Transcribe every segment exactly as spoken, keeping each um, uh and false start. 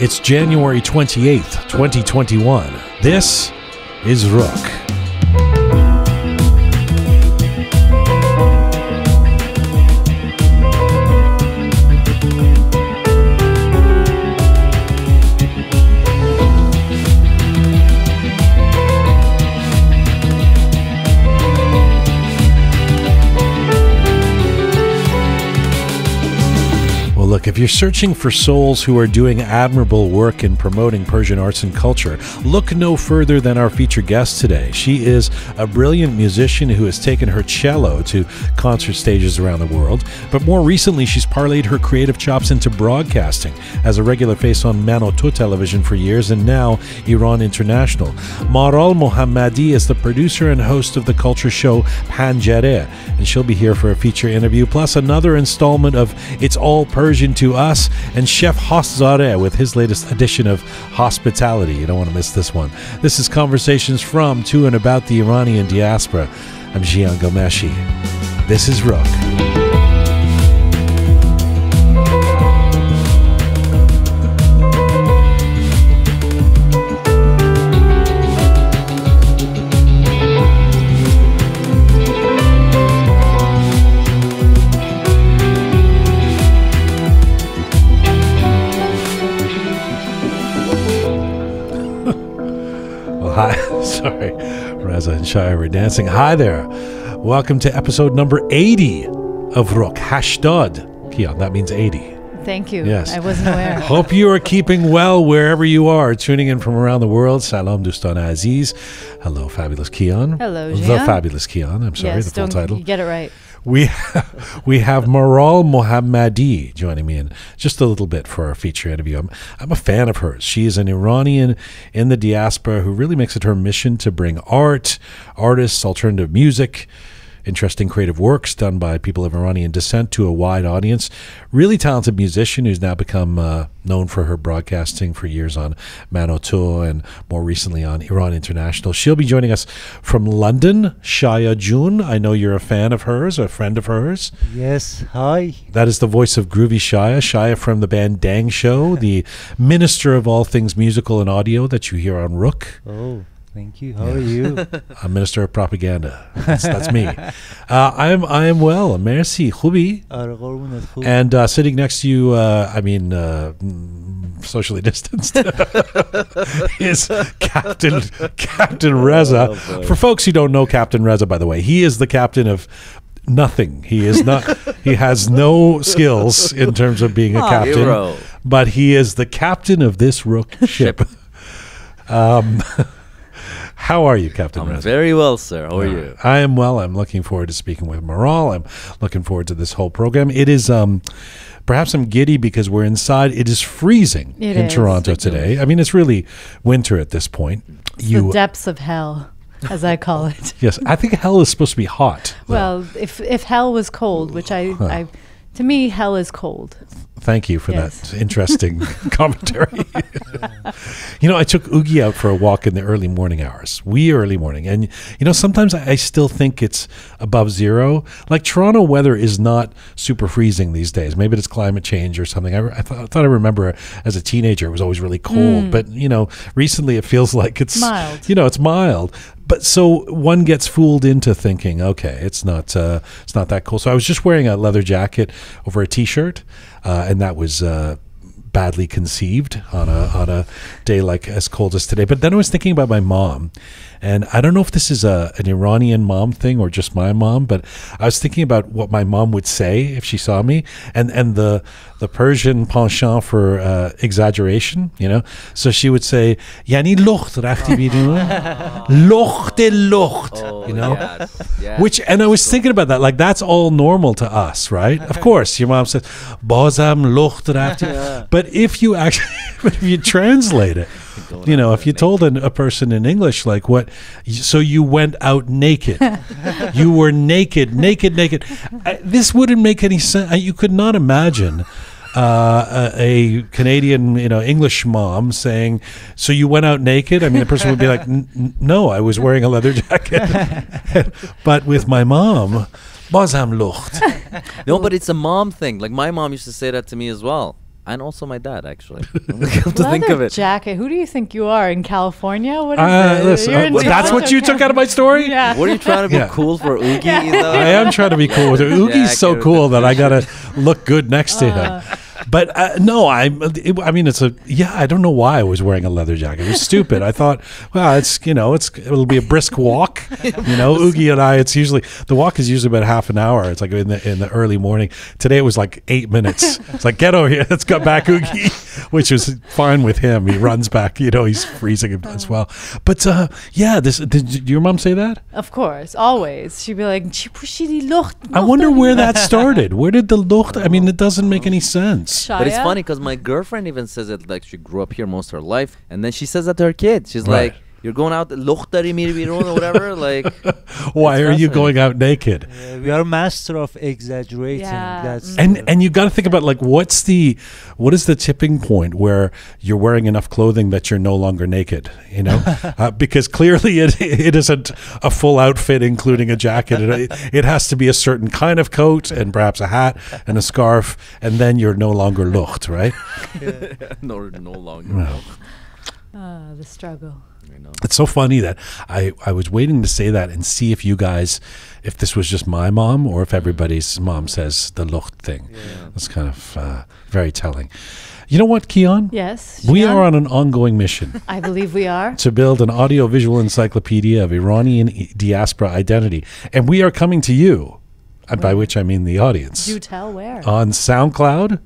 It's January twenty-eighth, twenty twenty-one. This is Roqe. Look, if you're searching for souls who are doing admirable work in promoting Persian arts and culture, look no further than our featured guest today. She is a brilliant musician who has taken her cello to concert stages around the world, but more recently she's parlayed her creative chops into broadcasting as a regular face on Manoto television for years and now Iran International. Maral Mohammadi is the producer and host of the culture show Panjareh, and she'll be here for a feature interview, plus another installment of It's All Persian to Us, and Chef Hoss Zareh with his latest edition of Hospitality. You don't want to miss this one. This is Conversations from, to, and about the Iranian diaspora. I'm Jian Ghomeshi. This is Roqe. Sorry, Reza and Shaya were dancing. Hi there. Welcome to episode number eighty of Roqe. Hashdad. Kian, that means eighty. Thank you. Yes. I wasn't aware. Hope you are keeping well wherever you are, tuning in from around the world. Salam, Dustan Aziz. Hello, fabulous Kian. Hello, Jian. The fabulous Kian. I'm sorry, yes, the full don't title. You get it right. We have, we have Maral Mohammadi joining me in just a little bit for our feature interview. I'm, I'm a fan of hers. She is an Iranian in the diaspora who really makes it her mission to bring art, artists, alternative music, interesting creative works done by people of Iranian descent to a wide audience. Really talented musician who's now become uh, known for her broadcasting for years on Manoto and more recently on Iran International. She'll be joining us from London. Shaya June, I know you're a fan of hers, a friend of hers. Yes, hi. That is the voice of Groovy Shaya. Shaya from the band Dang Show, the minister of all things musical and audio that you hear on Roqe. Oh. Thank you. How yeah. are you? I'm Minister of Propaganda. That's, that's me. Uh, I am I am well. Merci. Khubi. And uh, sitting next to you, uh, I mean, uh, socially distanced, is Captain Captain Reza. Oh, for folks who don't know Captain Reza, by the way, he is the captain of nothing. He is not. He has no skills in terms of being a oh, captain. Hero. But he is the captain of this Roqe ship. um. How are you, Captain Reza? I'm very well, sir. How are you? I am well. I'm looking forward to speaking with Maral. I'm looking forward to this whole program. It is, um, perhaps I'm giddy because we're inside. It is freezing it in is. Toronto today. I mean, it's really winter at this point. It's you, the depths of hell, as I call it. Yes, I think hell is supposed to be hot. Though. Well, if if hell was cold, which I, huh. I to me, hell is cold. Thank you for yes. that interesting commentary. You know, I took Oogie out for a walk in the early morning hours. Wee early morning. And, you know, sometimes I, I still think it's above zero. Like, Toronto weather is not super freezing these days. Maybe it's climate change or something. I, I, th I thought I remember as a teenager it was always really cold. Mm. But, you know, recently it feels like it's mild. You know, it's mild. But so one gets fooled into thinking, okay, it's not, uh, it's not that cold. So I was just wearing a leather jacket over a T-shirt. Uh, and that was uh, badly conceived on a on a day like as cold as today. But then I was thinking about my mom, and I don't know if this is a an Iranian mom thing or just my mom, but I was thinking about what my mom would say if she saw me, and and the the Persian penchant for uh, exaggeration, you know. So she would say, "Yani locht rakhti bidun, lochte locht," you know, yes, yes. Which and I was thinking about that, like that's all normal to us, right? Of course, your mom says, "Bazam locht rakhti," but if you actually, if you translate it. You know, if you told an, a person in English, like what, so you went out naked, you were naked, naked, naked. I, this wouldn't make any sense. You could not imagine uh, a, a Canadian, you know, English mom saying, so you went out naked? I mean, the person would be like, N no, I was wearing a leather jacket. But with my mom, Bazam Lucht. No, but it's a mom thing. Like my mom used to say that to me as well. And also my dad, actually. Come to think of it. Jacket. Who do you think you are in California? What is uh, listen, uh, well, that's what you took out of my story? Yeah. What are you trying to be yeah. cool for Oogie? Yeah. You know? I am trying to be cool with her. Oogie's yeah, so cool that I got to look good next to uh. him. But uh, no, I it, I mean, it's a, yeah, I don't know why I was wearing a leather jacket. It was stupid. I thought, well, it's, you know, it's it'll be a brisk walk. You know, Oogie and I, it's usually, the walk is usually about half an hour. It's like in the, in the early morning. Today it was like eight minutes. It's like, get over here. Let's go back, Oogie, which was fine with him. He runs back, you know, he's freezing as well. But uh, yeah, this, did your mom say that? Of course, always. She'd be like, I wonder where that started. Where did the Lucht, I mean, it doesn't make any sense. Shaya? But it's funny because my girlfriend even says that, like, she grew up here most of her life, and then she says that to her kids. She's right. like, "You're going out lochtari mirbiron or whatever." Like, why are you going out naked? Yeah, we are master of exaggerating. Yeah. That's and and you got to think about, like, what's the what is the tipping point where you're wearing enough clothing that you're no longer naked? You know, uh, because clearly it it isn't a full outfit, including a jacket. It, it has to be a certain kind of coat and perhaps a hat and a scarf, and then you're no longer locht, right? Yeah. no, no longer. No. Ah, the struggle. It's so funny that I, I was waiting to say that and see if you guys, if this was just my mom or if everybody's mom says the Lucht thing. Yeah. That's kind of uh, very telling. You know what, Kian? Yes. We Kian? are on an ongoing mission. I believe we are. To build an audiovisual encyclopedia of Iranian diaspora identity. And we are coming to you, and by which I mean the audience. Do tell where? On SoundCloud,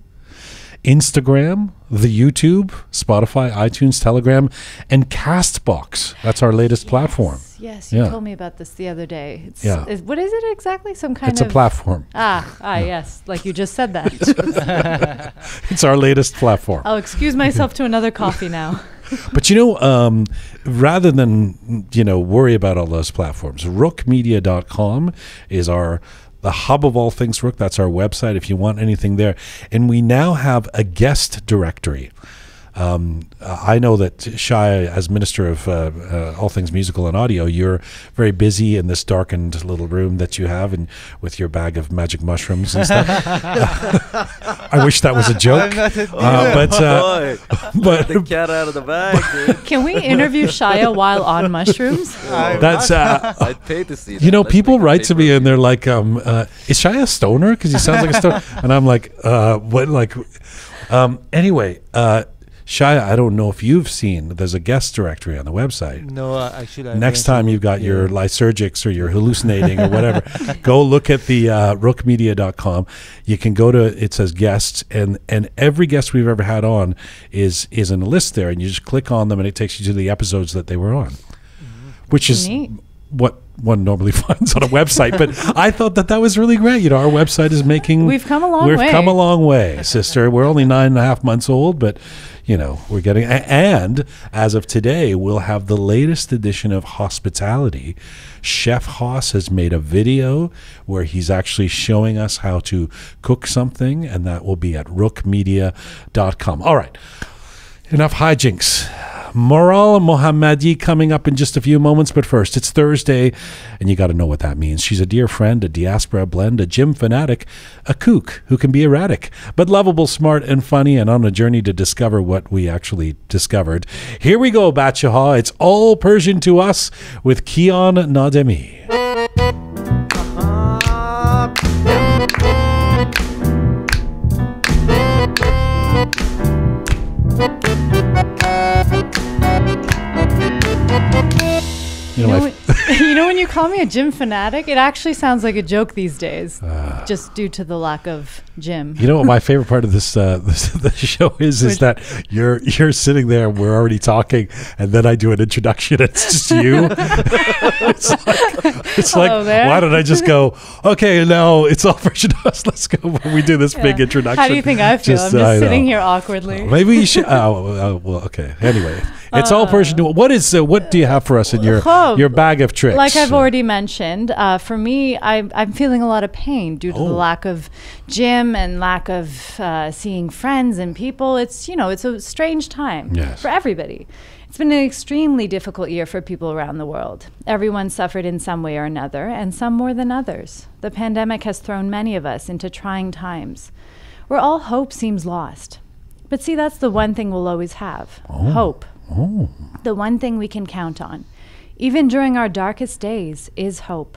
Instagram, the YouTube, Spotify, iTunes, Telegram, and Castbox. That's our latest yes, platform. Yes, you yeah. told me about this the other day. It's, yeah. Is, what is it exactly? Some kind it's of... It's a platform. Ah, ah, yeah. yes. Like you just said that. It's our latest platform. I'll excuse myself to another coffee now. But you know, um, rather than, you know, worry about all those platforms, roqe media dot com is our... the hub of all things Roqe. That's our website if you want anything there. And we now have a guest directory. Um, I know that Shaya, as Minister of uh, uh, All Things Musical and Audio, you're very busy in this darkened little room that you have and with your bag of magic mushrooms and stuff. I wish that was a joke. A uh, but uh, oh, but the cat out of the bag, dude. Can we interview Shaya while on mushrooms? That's uh, I'd pay to see that. You know, Let's people write to me and they're like, um, uh, is Shaya a stoner? Because he sounds like a stoner. And I'm like, uh, what? Like, um, anyway, uh, Shaya, I don't know if you've seen, there's a guest directory on the website. No, uh, actually. I Next time you've got yeah. your lysergics or you're hallucinating or whatever, go look at the uh, roqe media dot com. You can go to, it says guests, and, and every guest we've ever had on is, is in a list there, and you just click on them and it takes you to the episodes that they were on, mm-hmm. which is Neat. what one normally finds on a website. But I thought that that was really great. You know, our website is making... We've come a long we've way. We've come a long way, sister. We're only nine and a half months old, but... You know, we're getting, and as of today, we'll have the latest edition of Hospitality. Chef Hoss has made a video where he's actually showing us how to cook something, and that will be at roqe media dot com. All right, enough hijinks. Maral Mohammadi coming up in just a few moments, but first, it's Thursday, and you got to know what that means. She's a dear friend, a diaspora blend, a gym fanatic, a kook who can be erratic, but lovable, smart, and funny, and on a journey to discover what we actually discovered. Here we go, Bachaha. It's all Persian to us with Kian Nademi. You know, you, know when, you know when you call me a gym fanatic, it actually sounds like a joke these days, uh, just due to the lack of gym. You know what my favorite part of this, uh, this the show is, is that you're you're sitting there, we're already talking, and then I do an introduction, it's just you. It's like, it's like why don't I just go, okay, no, it's all for us, let's go. When we do this yeah. big introduction. How do you think I feel? Just, I'm just I sitting know. here awkwardly. Uh, maybe you should, oh, uh, well, okay, anyway. It's uh, all Persian. What is uh, what do you have for us in your hope, your bag of tricks? Like I've already mentioned, uh, for me, I, I'm feeling a lot of pain due to oh. the lack of gym and lack of uh, seeing friends and people. It's you know it's a strange time yes. for everybody. It's been an extremely difficult year for people around the world. Everyone suffered in some way or another, and some more than others. The pandemic has thrown many of us into trying times, where all hope seems lost. But see, that's the one thing we'll always have, oh. hope. Oh. The one thing we can count on, even during our darkest days, is hope.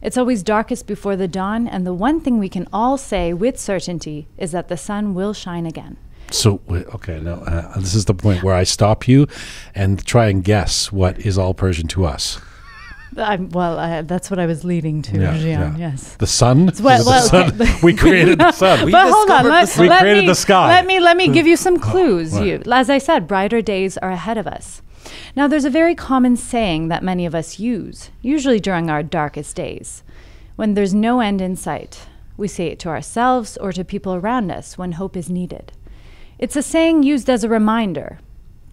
It's always darkest before the dawn, and the one thing we can all say with certainty is that the sun will shine again. So, okay, now uh, this is the point where I stop you and try and guess what is all Persian to us. I'm, well, uh, that's what I was leading to, yeah, Jian, yeah. yes. The sun? Well, the well, sun. Okay. We created the sun. We but hold on. Let, we let created me, the sky. Let me, let me give you some clues. Oh, right. you, as I said, brighter days are ahead of us. Now, there's a very common saying that many of us use, usually during our darkest days. When there's no end in sight, we say it to ourselves or to people around us when hope is needed. It's a saying used as a reminder.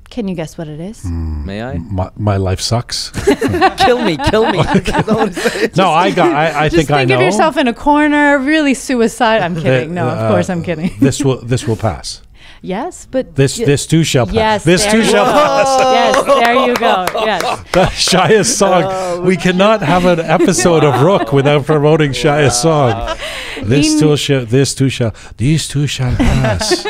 Can you guess what it is? Mm, May I? My, my life sucks. Kill me, kill me. No, I got. I, I think I know. Just think of yourself in a corner, really suicide. I'm kidding. The, no, uh, of course I'm kidding. This will, this will pass. Yes, but this this too shall pass. Yes, this too shall go. pass. Yes, there you go. Yes, the Shaya's song. Oh, we cannot have an episode of Roqe without promoting Shaya's song. This too shall. This too shall. These two shall pass.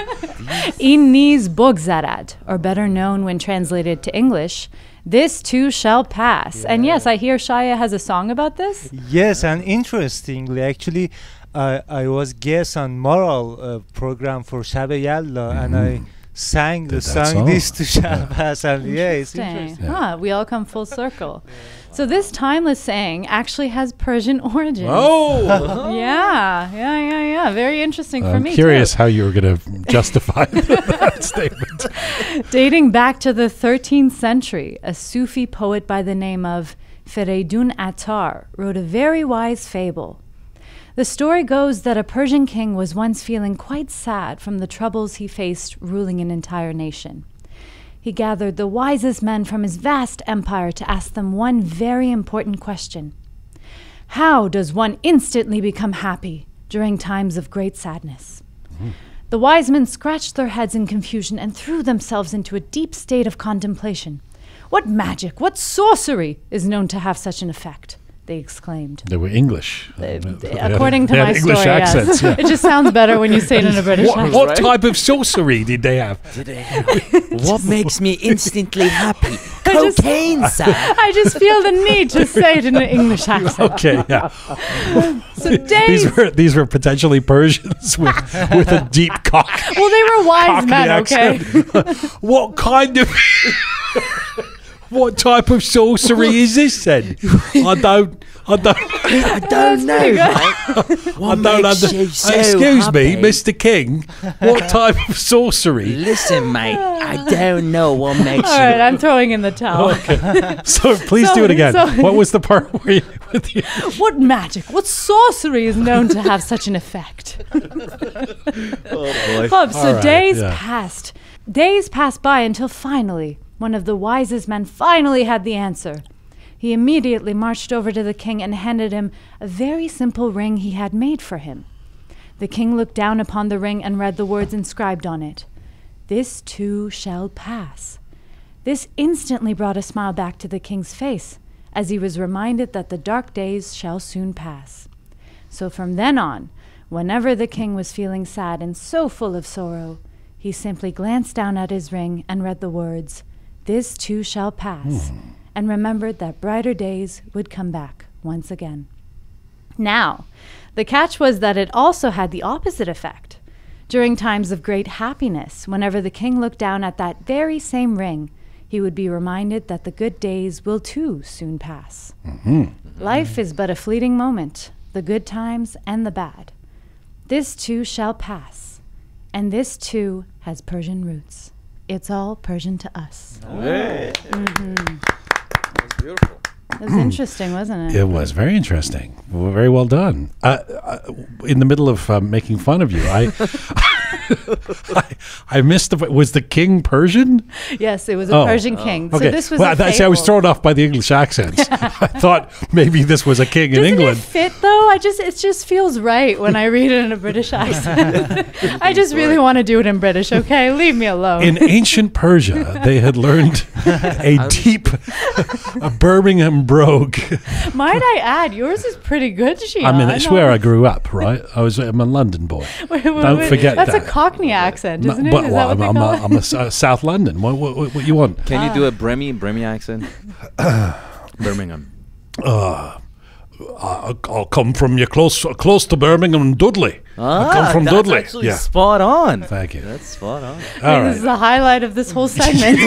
In niz bogzarad, or better known when translated to English, this too shall pass. Yeah. And yes, I hear Shaya has a song about this. Yes, and interestingly, actually, I, I was guest on Maral uh, program for Shab-e Yalla, mm-hmm. and I sang the song, "This too shall pass." And yeah, it's interesting. Yeah. Huh, we all come full circle. So this timeless saying actually has Persian origins. Oh! yeah, yeah, yeah, yeah. Very interesting uh, for I'm me. I'm curious too. how you were going to justify that statement. Dating back to the thirteenth century, a Sufi poet by the name of Fariduddin Attar wrote a very wise fable. The story goes that a Persian king was once feeling quite sad from the troubles he faced ruling an entire nation. He gathered the wisest men from his vast empire to ask them one very important question. How does one instantly become happy during times of great sadness? Mm-hmm. The wise men scratched their heads in confusion and threw themselves into a deep state of contemplation. What magic, what sorcery is known to have such an effect? They exclaimed. They were English. They, they, according to my English story, accents, yes. Yeah. It just sounds better when you say it in a British what, accent. What type of sorcery did they have? Did they have what makes me instantly happy? Cocaine, I just, sir. I just feel the need to say it in an English accent. Okay, yeah. So days these were these were potentially Persians with with a deep cock. Well, they were wise men, accent. okay. What kind of What type of sorcery is this then? I don't, I don't, I don't know. I don't understand. So excuse happy? me, Mister King. What type of sorcery? Listen, mate, I don't know what makes. All right, you I'm throwing in the towel. Okay. So please so, do it again. So what was the part where you? With you? What magic? What sorcery is known to have such an effect? Oh boy! Bob, so right, days yeah. passed. Days passed by until finally. One of the wisest men finally had the answer. He immediately marched over to the king and handed him a very simple ring he had made for him. The king looked down upon the ring and read the words inscribed on it. This too shall pass. This instantly brought a smile back to the king's face, as he was reminded that the dark days shall soon pass. So from then on, whenever the king was feeling sad and so full of sorrow, he simply glanced down at his ring and read the words, This too shall pass, mm. and remembered that brighter days would come back once again. Now, the catch was that it also had the opposite effect. During times of great happiness, whenever the king looked down at that very same ring, he would be reminded that the good days will too soon pass. Mm-hmm. Life is but a fleeting moment, the good times and the bad. This too shall pass, and this too has Persian roots. It's all Persian to us. Hey. Mm-hmm. That was beautiful. It was interesting, wasn't it? It was very interesting. Well, very well done. Uh, uh, in the middle of uh, making fun of you, I, I, I missed the. Was the king Persian? Yes, it was a oh. Persian oh. king. So okay. this was. Well, a see, I was thrown off by the English accents. I thought maybe this was a king Doesn't in England. It fit though. I just it just feels right when I read it in a British accent. I just really want to do it in British. Okay, leave me alone. In ancient Persia, they had learned a deep, a Birmingham. Brogue. Might I add, yours is pretty good, Jian. I mean, it's where I grew up, right? I was, I'm a London boy. Wait, wait, Don't wait. forget that's that. That's a Cockney accent, isn't it? But, well, is that I'm, what I'm, I'm, a, I'm a, a South London. What, what, what, what you want? Can ah. you do a Bremmy Bremmy accent? Birmingham. Uh, I, I'll come from you close, close to Birmingham, Dudley. Ah, I come from that's Dudley. Actually yeah. spot on. Thank you. That's spot on. All right. This is the highlight of this whole segment.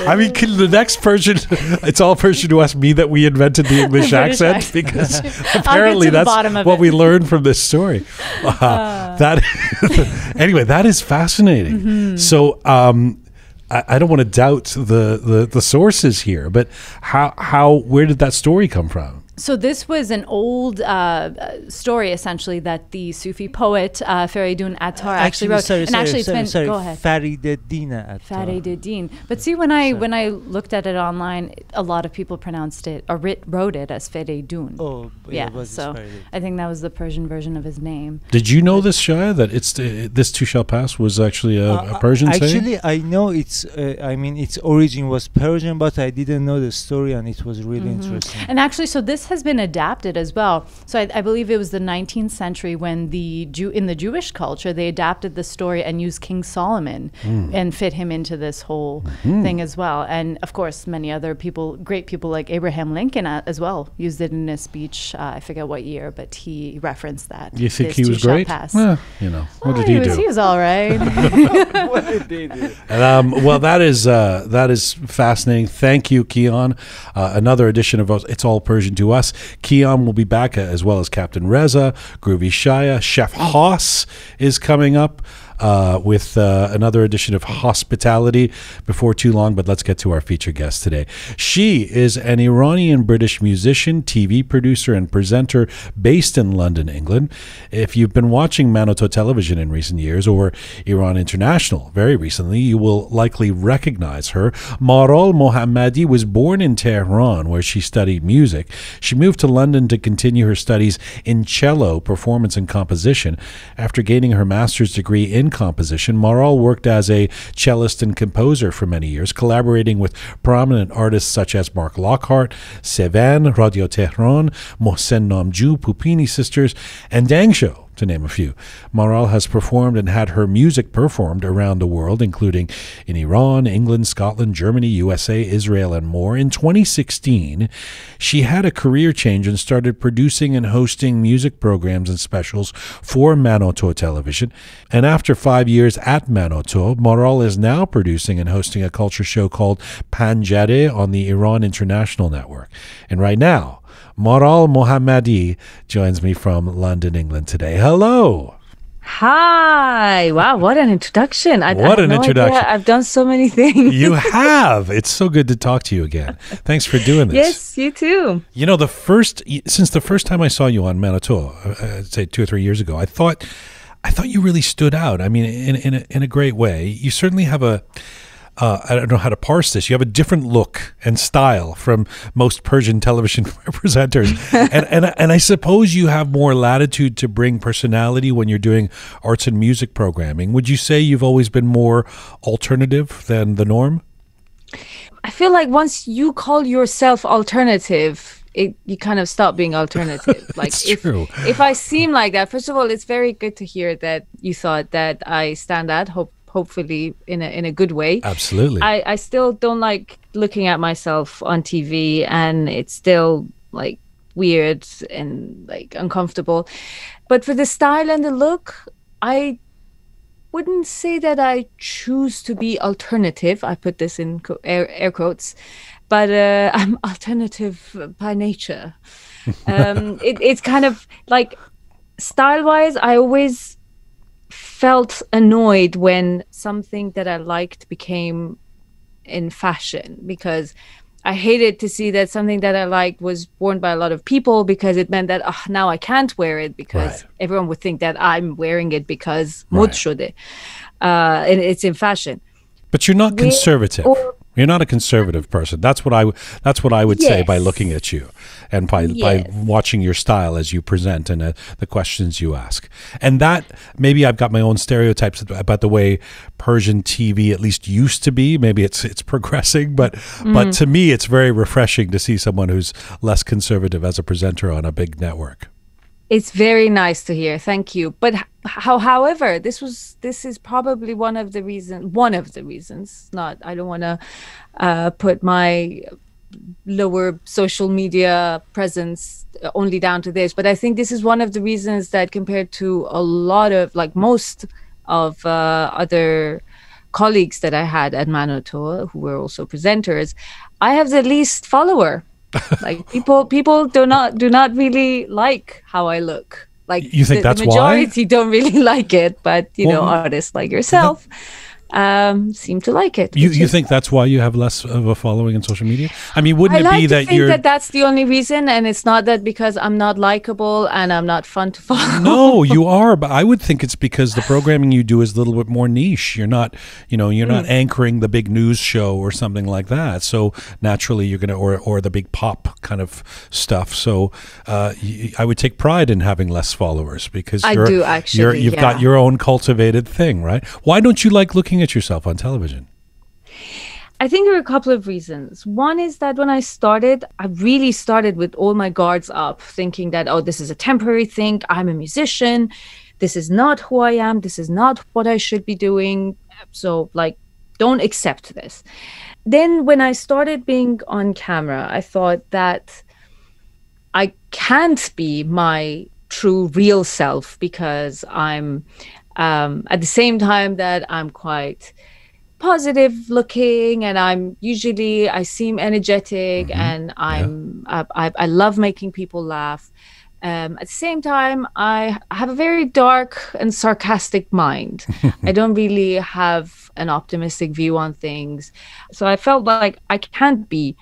I mean, can the next person, it's all person to ask me that we invented the English the accent accent because apparently that's what it. we learned from this story. Uh, uh. That anyway, that is fascinating. Mm-hmm. So um, I, I don't want to doubt the, the the sources here, but how how where did that story come from? So this was an old uh, story, essentially, that the Sufi poet uh, Fariduddin Attar actually, actually wrote. Sorry, and sorry, actually, sorry, it's been, sorry, go ahead. Fariduddin Attar. Fariduddin. But see, when I sorry. when I looked at it online, a lot of people pronounced it or writ, wrote it as Fariduddin. Oh, yeah. yeah so I think that was the Persian version of his name. Did you know this, Shaya? That it's uh, this too shall pass was actually a, uh, a Persian actually, saying. Actually, I know it's. Uh, I mean, its origin was Persian, but I didn't know the story, and it was really mm-hmm. interesting. And actually, so this has been adapted as well. So I, I believe it was the nineteenth century when the Jew in the Jewish culture they adapted the story and used King Solomon mm. and fit him into this whole mm-hmm. thing as well. And of course, many other people, great people like Abraham Lincoln uh, as well, used it in a speech. Uh, I forget what year, but he referenced that. You think he was great? Well, you know, what oh, did he, he do? Was, he was all right. What did he do? And, um, well, that is uh, that is fascinating. Thank you, Kian. Uh, another edition of It's All Persian to Us. Us. Kyan will be back, uh, as well as Captain Reza, Groovy Shaya, Chef Hoss is coming up uh, with uh, another edition of Hospitality before too long, but let's get to our feature guest today. She is an Iranian-British musician, T V producer, and presenter based in London, England. If you've been watching Manoto Television in recent years or Iran International very recently, you will likely recognize her. Maral Mohammadi was born in Tehran, where she studied music. She moved to London to continue her studies in cello, performance, and composition. After gaining her master's degree in composition, Maral worked as a cellist and composer for many years, collaborating with prominent artists such as Mark Lockhart, Sevan, Radio Tehran, Mohsen Namjoo, Pupini Sisters, and Dang Show, to name a few. Maral has performed and had her music performed around the world, including in Iran, England, Scotland, Germany, U S A, Israel, and more. In twenty sixteen, she had a career change and started producing and hosting music programs and specials for Manoto Television. And after five years at Manoto, Maral is now producing and hosting a culture show called Panjareh on the Iran International Network. And right now, Maral Mohammadi joins me from London, England today. Hello. Hi. Wow, what an introduction. I, what I an no introduction. Idea. I've done so many things. You have. It's so good to talk to you again. Thanks for doing this. Yes, you too. You know, the first, since the first time I saw you on Manitou, I'd say two or three years ago, I thought, I thought you really stood out. I mean, in, in, a, in a great way. You certainly have a... Uh, I don't know how to parse this. You have a different look and style from most Persian television presenters. and, and, and I suppose you have more latitude to bring personality when you're doing arts and music programming. Would you say you've always been more alternative than the norm? I feel like once you call yourself alternative, it, you kind of stop being alternative. Like it's if, true. If I seem like that, first of all, it's very good to hear that you thought that I stand out, hope. hopefully in a, in a good way. Absolutely. I, I still don't like looking at myself on T V, and it's still like weird and like uncomfortable. But for the style and the look, I wouldn't say that I choose to be alternative. I put this in co air, air quotes, but uh, I'm alternative by nature. Um, it, it's kind of like style-wise, I always... felt annoyed when something that I liked became in fashion, because I hated to see that something that I liked was worn by a lot of people, because it meant that oh, now I can't wear it because right. everyone would think that I'm wearing it because mod shode, uh, and it's in fashion. But you're not conservative. We, or, you're not a conservative person. That's what I that's what I would yes. say by looking at you and by yes. by watching your style as you present and uh, the questions you ask. And that maybe I've got my own stereotypes about the way Persian T V at least used to be. Maybe it's it's progressing, but mm. but to me it's very refreshing to see someone who's less conservative as a presenter on a big network. It's very nice to hear. Thank you. But how, however, this was this is probably one of the reasons. One of the reasons. Not. I don't want to uh, put my lower social media presence only down to this, but I think this is one of the reasons that, compared to a lot of, like most of uh, other colleagues that I had at Manoto, who were also presenters, I have the least follower. Like people, people do not do not really like how I look. Like you think the, that's the majority why? Don't really like it, but you well, know, artists like yourself um, seem to like it. You you think that's why you have less of a following on social media? I mean, wouldn't I it like be to that think you're? That that's the only reason, and it's not that because I'm not likable and I'm not fun to follow. No, you are, but I would think it's because the programming you do is a little bit more niche. You're not, you know, you're mm. not anchoring the big news show or something like that. So naturally, you're gonna or or the big pop kind of stuff. So uh, y I would take pride in having less followers because I you're, do actually. You're, you've yeah. got your own cultivated thing, right? Why don't you like looking at yourself on television? I think there are a couple of reasons. One is that when I started, I really started with all my guards up, thinking that, oh, this is a temporary thing. I'm a musician. This is not who I am. This is not what I should be doing. So, like, don't accept this. Then when I started being on camera, I thought that I can't be my true real self because I'm... Um, at the same time that I'm quite positive looking and I'm usually, I seem energetic mm-hmm. and I'm, yeah. I, I, I love making people laugh. Um, at the same time, I have a very dark and sarcastic mind. I don't really have an optimistic view on things. So I felt like I can't be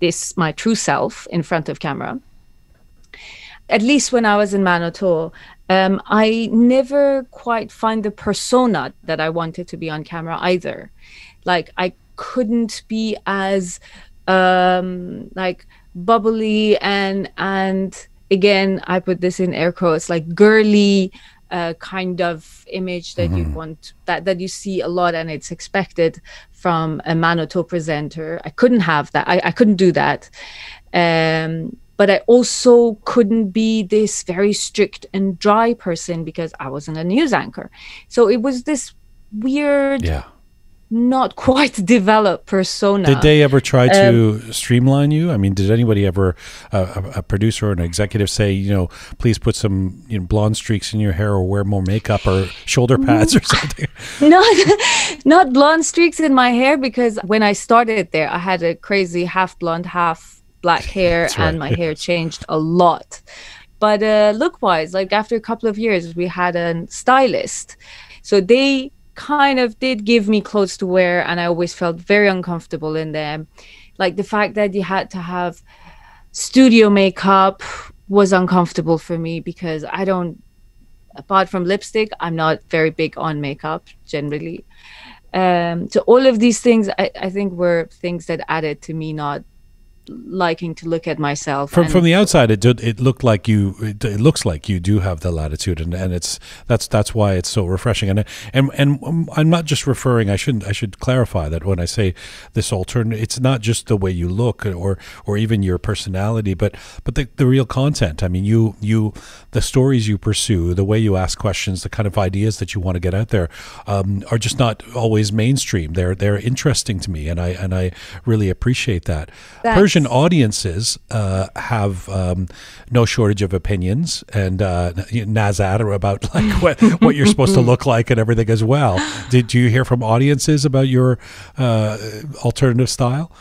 this, my true self in front of camera. At least when I was in Manoto, um, I never quite find the persona that I wanted to be on camera either. Like I couldn't be as um, like bubbly and and again, I put this in air quotes, like girly uh, kind of image that mm-hmm. you want, that that you see a lot and it's expected from a Manoto presenter. I couldn't have that. I, I couldn't do that. Um, But I also couldn't be this very strict and dry person because I wasn't a news anchor. So it was this weird, yeah. not quite developed persona. Did they ever try to um, streamline you? I mean, did anybody ever, uh, a, a producer or an executive say, you know, please put some you know, blonde streaks in your hair or wear more makeup or shoulder pads or something? Not, not blonde streaks in my hair because when I started there, I had a crazy half blonde, half black hair right. and my hair changed a lot. But uh, look-wise, like after a couple of years, we had a stylist. So they kind of did give me clothes to wear and I always felt very uncomfortable in them. Like the fact that you had to have studio makeup was uncomfortable for me because I don't, apart from lipstick, I'm not very big on makeup generally. Um, so all of these things, I, I think were things that added to me not liking to look at myself from from the outside. It did, it looked like you. It, it looks like you do have the latitude, and and it's that's that's why it's so refreshing. And and and I'm not just referring. I shouldn't. I should clarify that when I say this alternative, it's not just the way you look or or even your personality, but but the the real content. I mean, you you the stories you pursue, the way you ask questions, the kind of ideas that you want to get out there um, are just not always mainstream. They're they're interesting to me, and I and I really appreciate that. That's Persian audiences uh, have um, no shortage of opinions and uh, nazar about like what, what you're supposed to look like and everything as well. Did you hear from audiences about your uh, alternative style?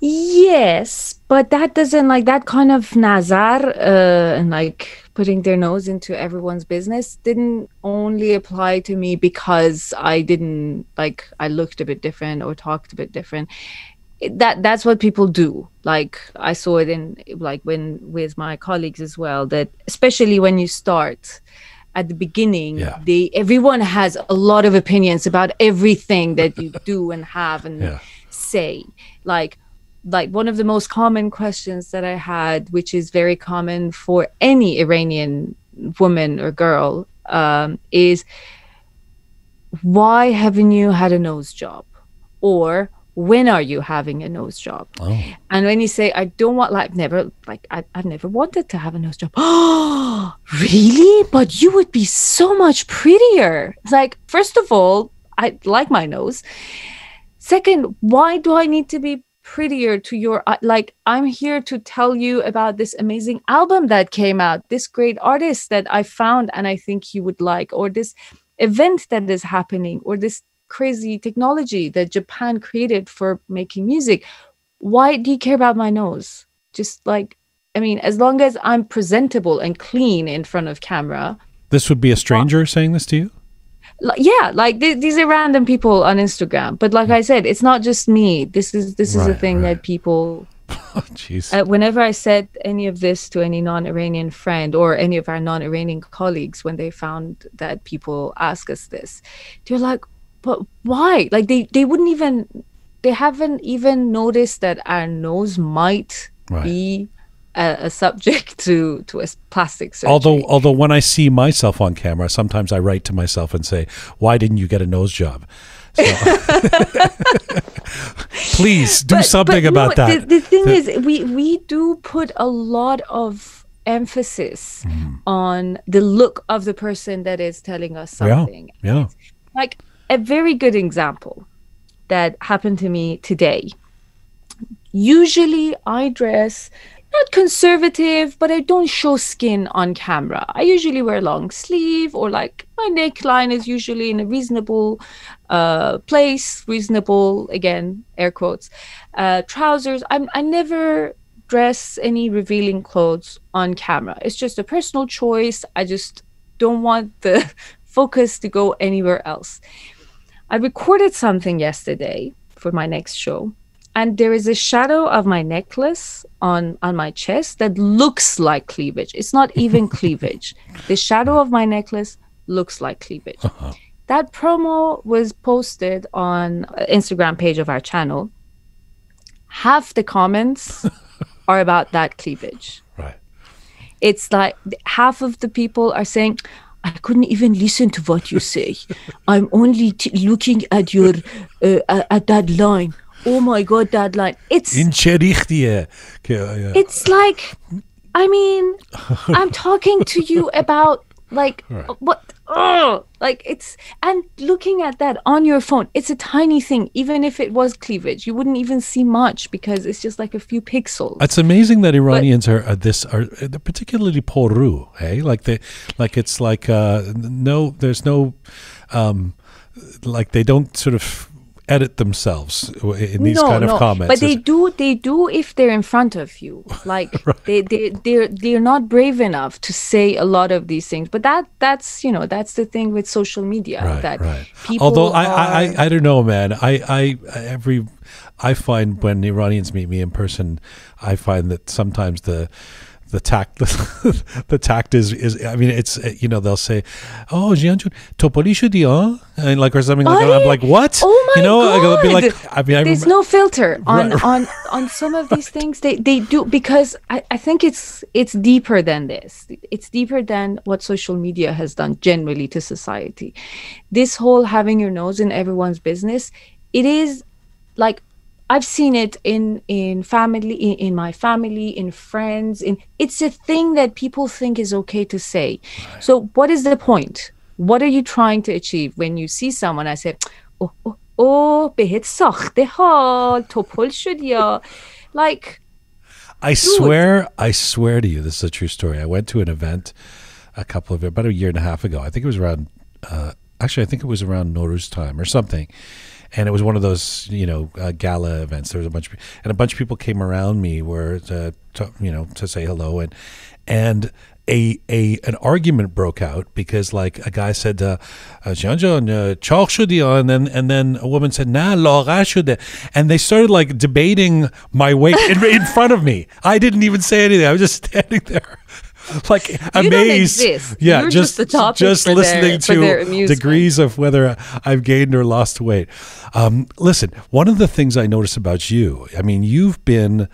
Yes, but that doesn't like that kind of nazar uh, and like putting their nose into everyone's business didn't only apply to me because I didn't like I looked a bit different or talked a bit different. That that's what people do. Like I saw it in like when with my colleagues as well, that especially when you start at the beginning, yeah. they everyone has a lot of opinions about everything that you do and have and yeah. say. Like like one of the most common questions that I had, which is very common for any Iranian woman or girl, um, is why haven't you had a nose job? Or when are you having a nose job? Oh. And when you say, I don't want, like, never, like, I, I've never wanted to have a nose job. Oh, really? But you would be so much prettier. It's like, first of all, I like my nose. Second, why do I need to be prettier to your, like, I'm here to tell you about this amazing album that came out, this great artist that I found and I think you would like, or this event that is happening, or this crazy technology that Japan created for making music. Why do you care about my nose? Just like, I mean, as long as I'm presentable and clean in front of camera. This would be a stranger uh, saying this to you? Like, yeah, like th these are random people on Instagram. But like I said, it's not just me. This is this right, is a thing right. that people... Oh, geez. Uh, whenever I said any of this to any non-Iranian friend or any of our non-Iranian colleagues, when they found that people ask us this, they're like, but why? Like they, they wouldn't even, they haven't even noticed that our nose might right. be a, a subject to, to a plastic surgery. Although, although when I see myself on camera, sometimes I write to myself and say, why didn't you get a nose job? So. Please do but, something but about no, that. The, the thing the, is, we, we do put a lot of emphasis mm. on the look of the person that is telling us something. Yeah, yeah. Like, a very good example that happened to me today. Usually I dress not conservative, but I don't show skin on camera. I usually wear long sleeve, or like my neckline is usually in a reasonable uh, place, reasonable, again, air quotes, uh, trousers. I'm, I never dress any revealing clothes on camera. It's just a personal choice. I just don't want the focus to go anywhere else. I recorded something yesterday for my next show, and there is a shadow of my necklace on, on my chest that looks like cleavage. It's not even cleavage. The shadow of my necklace looks like cleavage. Uh-huh. That promo was posted on Instagram page of our channel. Half the comments are about that cleavage. Right. It's like half of the people are saying, I couldn't even listen to what you say. I'm only t looking at your uh, at that line. Oh my God, that line! It's it's like, I mean, I'm talking to you about like right. what? Oh, like it's and looking at that on your phone. It's a tiny thing. Even if it was cleavage, you wouldn't even see much because it's just like a few pixels. It's amazing that Iranians but, are, are this are particularly poru, eh? Like they, like it's like uh, no, there's no, um, like they don't sort of edit themselves in these no, kind of no. comments. But they do, they do if they're in front of you. Like right. they, they, they're, they're not brave enough to say a lot of these things. But that, that's, you know, that's the thing with social media. Right, that right. people Although I, are... I, I, I don't know, man. I, I, every, I find when Iranians meet me in person, I find that sometimes the, The tact, the tact is is. I mean, it's you know they'll say, "Oh, Jianjun, topoli shudi, huh?" And like or something like that. I'm like, "What?" Oh my you know, God! I'll be like, I mean, there's I no filter on right. on on some of these things. They they do because I I think it's it's deeper than this. It's deeper than what social media has done generally to society. This whole having your nose in everyone's business, it is like. I've seen it in in family, in, in my family, in friends. In it's a thing that people think is okay to say. Right. So what is the point? What are you trying to achieve when you see someone? I say, oh, oh, oh, behet sakhte ha, topol shudya. Like, I dude. swear, I swear to you, this is a true story. I went to an event a couple of about a year and a half ago. I think it was around. Uh, actually, I think it was around Nowruz time or something. And it was one of those, you know, uh, gala events. There was a bunch of, and a bunch of people came around me were, to, to, you know, to say hello. And, and a, a, an argument broke out because like a guy said, uh, and then, and then a woman said, nah, Laura should. And they started like debating my weight in, in front of me. I didn't even say anything. I was just standing there. Like you amazed, yeah. You're just just, the just listening their, to degrees of whether I've gained or lost weight. Um, listen, one of the things I notice about you, I mean, you've been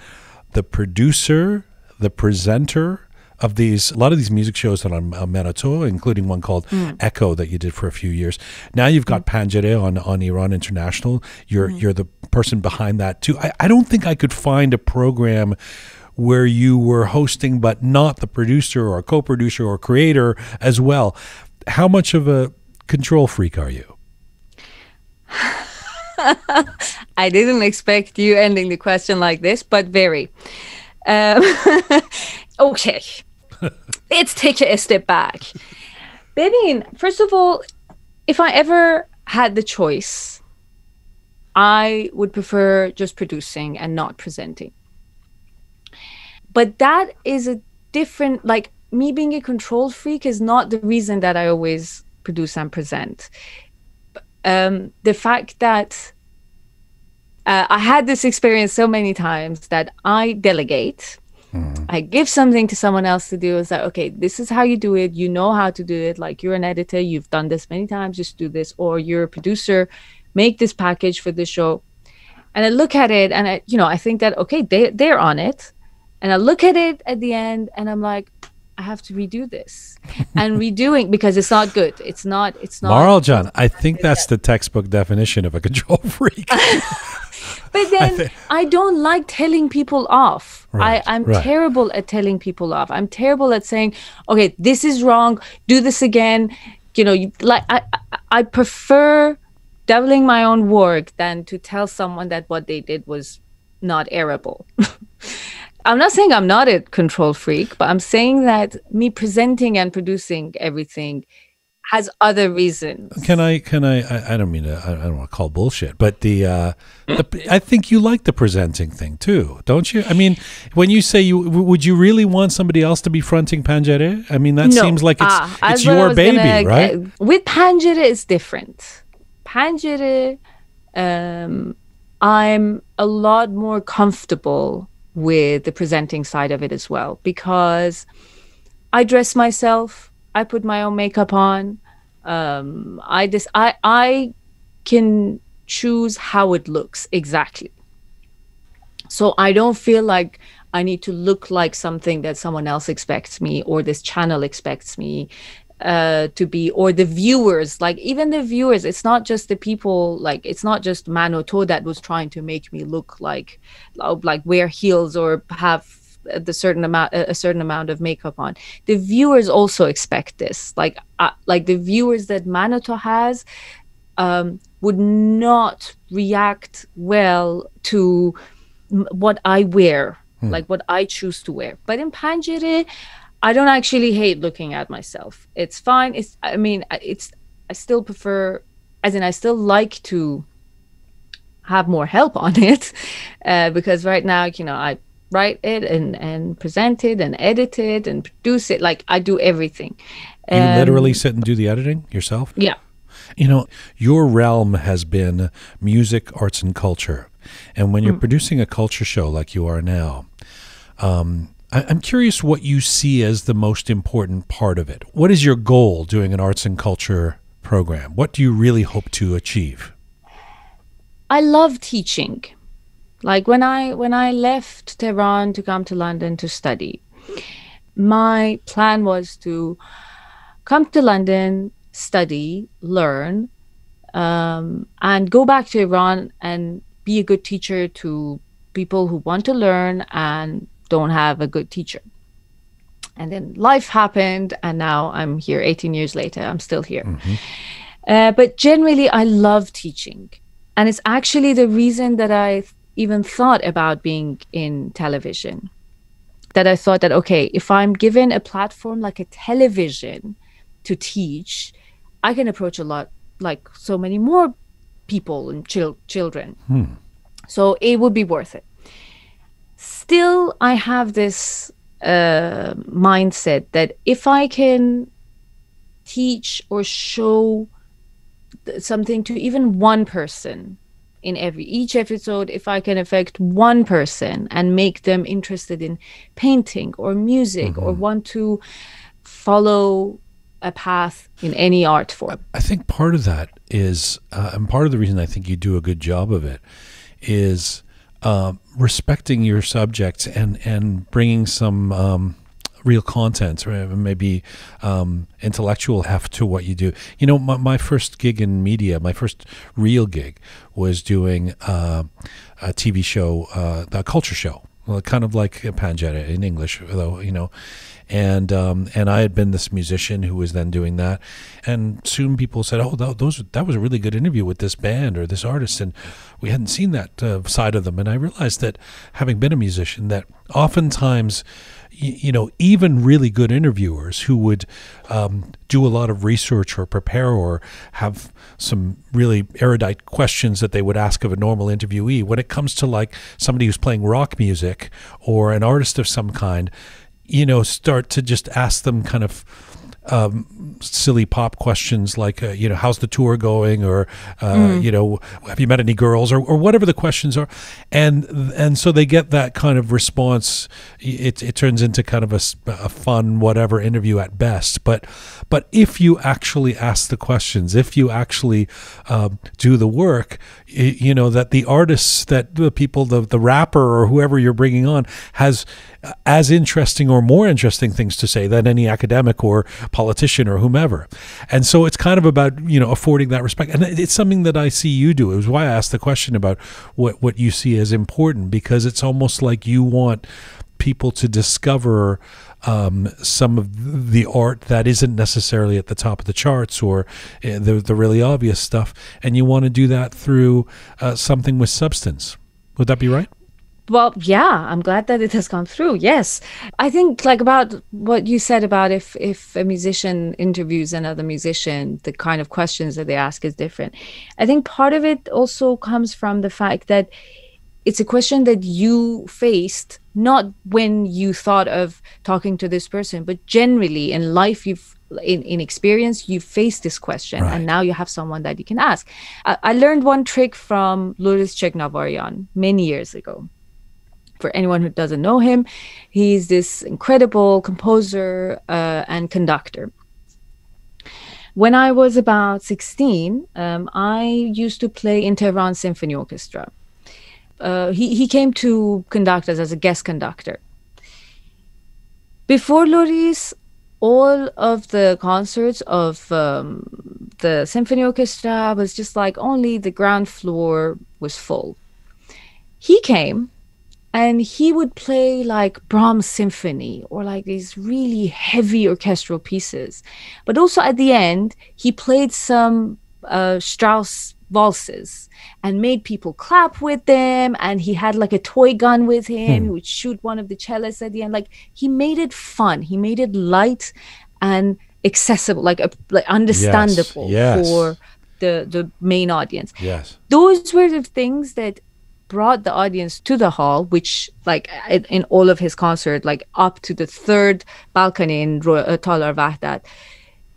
the producer, the presenter, of these, a lot of these music shows that I'm on Manoto, including one called mm. Echo that you did for a few years. Now you've got mm. Panjareh on, on Iran International. You're mm. you're the person behind that too. I, I don't think I could find a program where you were hosting but not the producer or co-producer or creator as well. How much of a control freak are you? I didn't expect you ending the question like this, but very. Um, okay, let's take a step back. Bevin, first of all, if I ever had the choice, I would prefer just producing and not presenting. But that is a different, like me being a control freak is not the reason that I always produce and present. Um, the fact that uh, I had this experience so many times that I delegate, mm. I give something to someone else to do. It's like, okay, this is how you do it. You know how to do it. Like you're an editor. You've done this many times. Just do this. Or you're a producer. Make this package for the show. And I look at it and I, you know, I think that, okay, they, they're on it. And I look at it at the end and I'm like, I have to redo this. And redoing, because it's not good. It's not, it's not. Maral John, I think that's the textbook definition of a control freak. But then I, I don't like telling people off. Right, I, I'm right. terrible at telling people off. I'm terrible at saying, okay, this is wrong. Do this again. You know, you, like I, I, I prefer doubling my own work than to tell someone that what they did was not airable. I'm not saying I'm not a control freak, but I'm saying that me presenting and producing everything has other reasons. Can I, can I, I, I don't mean to, I don't want to call bullshit, but the, uh, the, I think you like the presenting thing too, don't you? I mean, when you say you, would you really want somebody else to be fronting Panjareh? I mean, that no. seems like it's, ah, it's your baby, gonna, right? Uh, with Panjareh, it's different. Panjareh, um, I'm a lot more comfortable with the presenting side of it as well, because I dress myself, I put my own makeup on, um, I, dis I, I can choose how it looks exactly. So I don't feel like I need to look like something that someone else expects me or this channel expects me uh, to be, or the viewers, like even the viewers, it's not just the people, like it's not just Manoto that was trying to make me look like, like wear heels or have the certain amount, a certain amount of makeup on. The viewers also expect this, like, uh, like the viewers that Manoto has, um, would not react well to what I wear, hmm. like what I choose to wear. But in Panjareh, I don't actually hate looking at myself. It's fine. It's, I mean, it's, I still prefer, as in I still like to have more help on it, uh, because right now, you know, I write it and, and present it and edit it and produce it. Like I do everything. Um, you literally sit and do the editing yourself? Yeah. You know, your realm has been music, arts, and culture. And when you're mm. producing a culture show like you are now, um, I'm curious what you see as the most important part of it. What is your goal doing an arts and culture program? What do you really hope to achieve? I love teaching. Like when I, when I left Tehran to come to London to study, my plan was to come to London, study, learn, um, and go back to Iran and be a good teacher to people who want to learn and don't have a good teacher. And then life happened, and now I'm here eighteen years later, I'm still here. Mm-hmm. Uh, but generally, I love teaching. And it's actually the reason that I even thought about being in television, that I thought that, okay, if I'm given a platform like a television to teach, I can approach a lot, like so many more people and chil children. Mm. So it would be worth it. Still, I have this uh, mindset that if I can teach or show something to even one person in every each episode, if I can affect one person and make them interested in painting or music mm-hmm. or want to follow a path in any art form. I think part of that is, uh, and part of the reason I think you do a good job of it is... Uh, respecting your subjects and and bringing some um, real content, right? Maybe um, intellectual heft to what you do. You know, my, my first gig in media, my first real gig was doing uh, a T V show, uh, a culture show, well, kind of like Panjareh in English, though, you know. And um, and I had been this musician who was then doing that, and soon people said, "Oh, th those that was a really good interview with this band or this artist," and we hadn't seen that uh, side of them. And I realized that, having been a musician, that oftentimes, y you know, even really good interviewers who would um, do a lot of research or prepare or have some really erudite questions that they would ask of a normal interviewee, when it comes to like somebody who's playing rock music or an artist of some kind, you know, start to just ask them kind of um, silly pop questions like, uh, you know, how's the tour going, or, uh, mm. you know, have you met any girls, or, or whatever the questions are. And and so they get that kind of response. It, it turns into kind of a, a fun whatever interview at best. But, but if you actually ask the questions, if you actually um, do the work, you know, that the artists, that the people, the, the rapper or whoever you're bringing on has as interesting or more interesting things to say than any academic or politician or whomever. And so it's kind of about, you know, affording that respect. And it's something that I see you do. It was why I asked the question about what, what you see as important, because it's almost like you want people to discover um, some of the art that isn't necessarily at the top of the charts or uh, the, the really obvious stuff. And you want to do that through uh, something with substance. Would that be right? Well, yeah, I'm glad that it has gone through. Yes. I think, like, about what you said about if, if a musician interviews another musician, the kind of questions that they ask is different. I think part of it also comes from the fact that it's a question that you faced, not when you thought of talking to this person, but generally in life, you've in, in experience, you've faced this question, right? And now you have someone that you can ask. I, I learned one trick from Loris Cheknavarian many years ago. For anyone who doesn't know him, he's this incredible composer uh, and conductor. When I was about sixteen, um, I used to play in Tehran Symphony Orchestra. Uh, he, he came to conduct us as a guest conductor. Before Loris, all of the concerts of um, the symphony orchestra was just like, only the ground floor was full. He came, and he would play like Brahms symphony or like these really heavy orchestral pieces. But also at the end, he played some uh, Strauss valses and made people clap with them. And he had like a toy gun with him. Hmm. He would shoot one of the cellists at the end. Like, he made it fun. He made it light and accessible, like, a, like understandable. Yes. Yes. For the, the main audience. Yes. Those were the things that brought the audience to the hall, which, like, in all of his concert, like up to the third balcony in Talar Vahdat,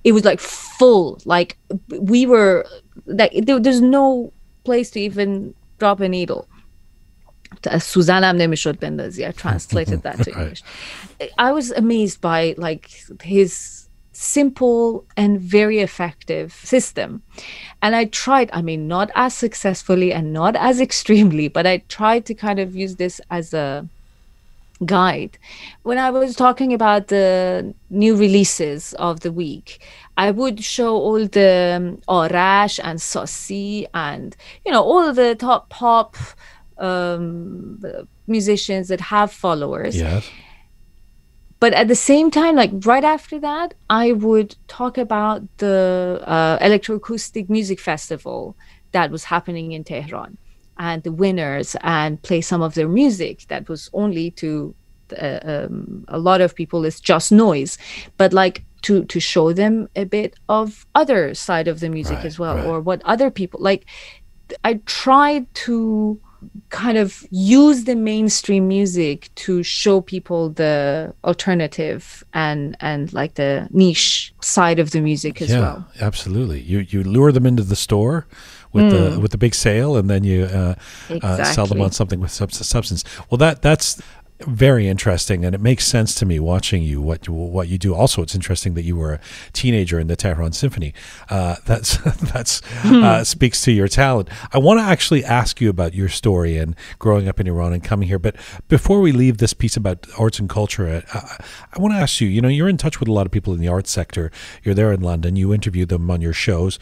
it was like full. Like, we were like, there, there's no place to even drop a needle. Suzanam nemishod bendazi. I translated that to English. I was amazed by like his simple and very effective system. And I tried, I mean, not as successfully and not as extremely, but I tried to kind of use this as a guide. When I was talking about the new releases of the week, I would show all the um, Arash and Sasi and, you know, all the top pop um, musicians that have followers. Yes. But at the same time, like right after that, I would talk about the uh, electroacoustic music festival that was happening in Tehran and the winners, and play some of their music that was only to uh, um, a lot of people is just noise, but like to to show them a bit of other side of the music, right, as well, right. Or what other people like. I tried to kind of use the mainstream music to show people the alternative and and like the niche side of the music as yeah, well. Absolutely. You you lure them into the store with mm. the with the big sale, and then you uh, exactly. uh, sell them on something with substance. Well, that that's very interesting, and it makes sense to me watching you what you, what you do. Also, it's interesting that you were a teenager in the Tehran Symphony. Uh, that's that's hmm. uh, speaks to your talent. I want to actually ask you about your story and growing up in Iran and coming here. But before we leave this piece about arts and culture, uh, I want to ask you. You know, you're in touch with a lot of people in the arts sector. You're there in London. You interview them on your shows.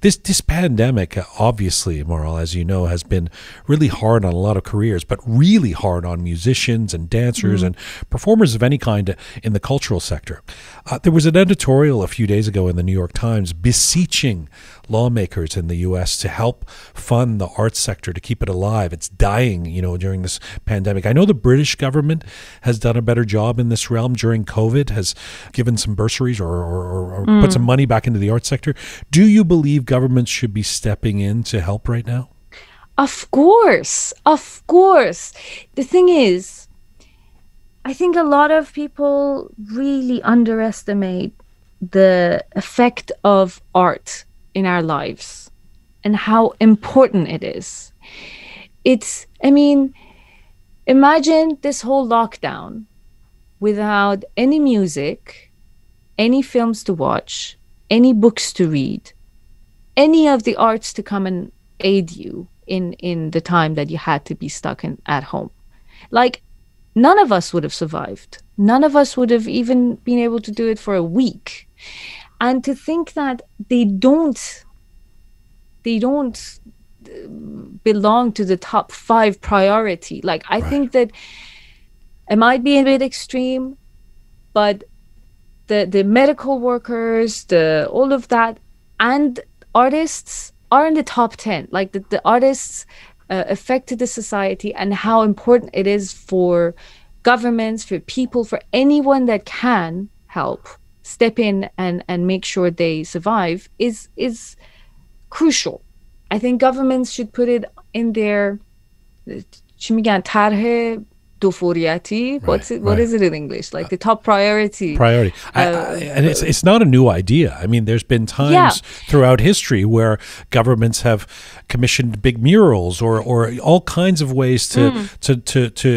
This this pandemic, obviously, Maral, as you know, has been really hard on a lot of careers, but really hard on musicians and dancers mm. and performers of any kind in the cultural sector. Uh, there was an editorial a few days ago in the New York Times beseeching lawmakers in the U S to help fund the arts sector to keep it alive. It's dying, you know, during this pandemic. I know the British government has done a better job in this realm during COVID, has given some bursaries or, or, or mm. put some money back into the arts sector. Do you believe governments should be stepping in to help right now? Of course, of course. The thing is, I think a lot of people really underestimate the effect of art in our lives and how important it is. It's, I mean, imagine this whole lockdown without any music, any films to watch, any books to read, any of the arts to come and aid you in, in the time that you had to be stuck in at home. Like, none of us would have survived. None of us would have even been able to do it for a week. And to think that they don't, they don't belong to the top five priority. Like, I right. think that it might be a bit extreme, but the, the medical workers, the, all of that, and artists are in the top ten. Like, the, the artists Uh, affected the society, and how important it is for governments, for people, for anyone that can help step in and, and make sure they survive is is crucial. I think governments should put it in their Tarhe Doforiati. Right, What's it, what right. is it in English? Like the top priority. Priority. I, uh, I, and it's it's not a new idea. I mean, there's been times yeah. throughout history where governments have commissioned big murals or or all kinds of ways to mm. to to to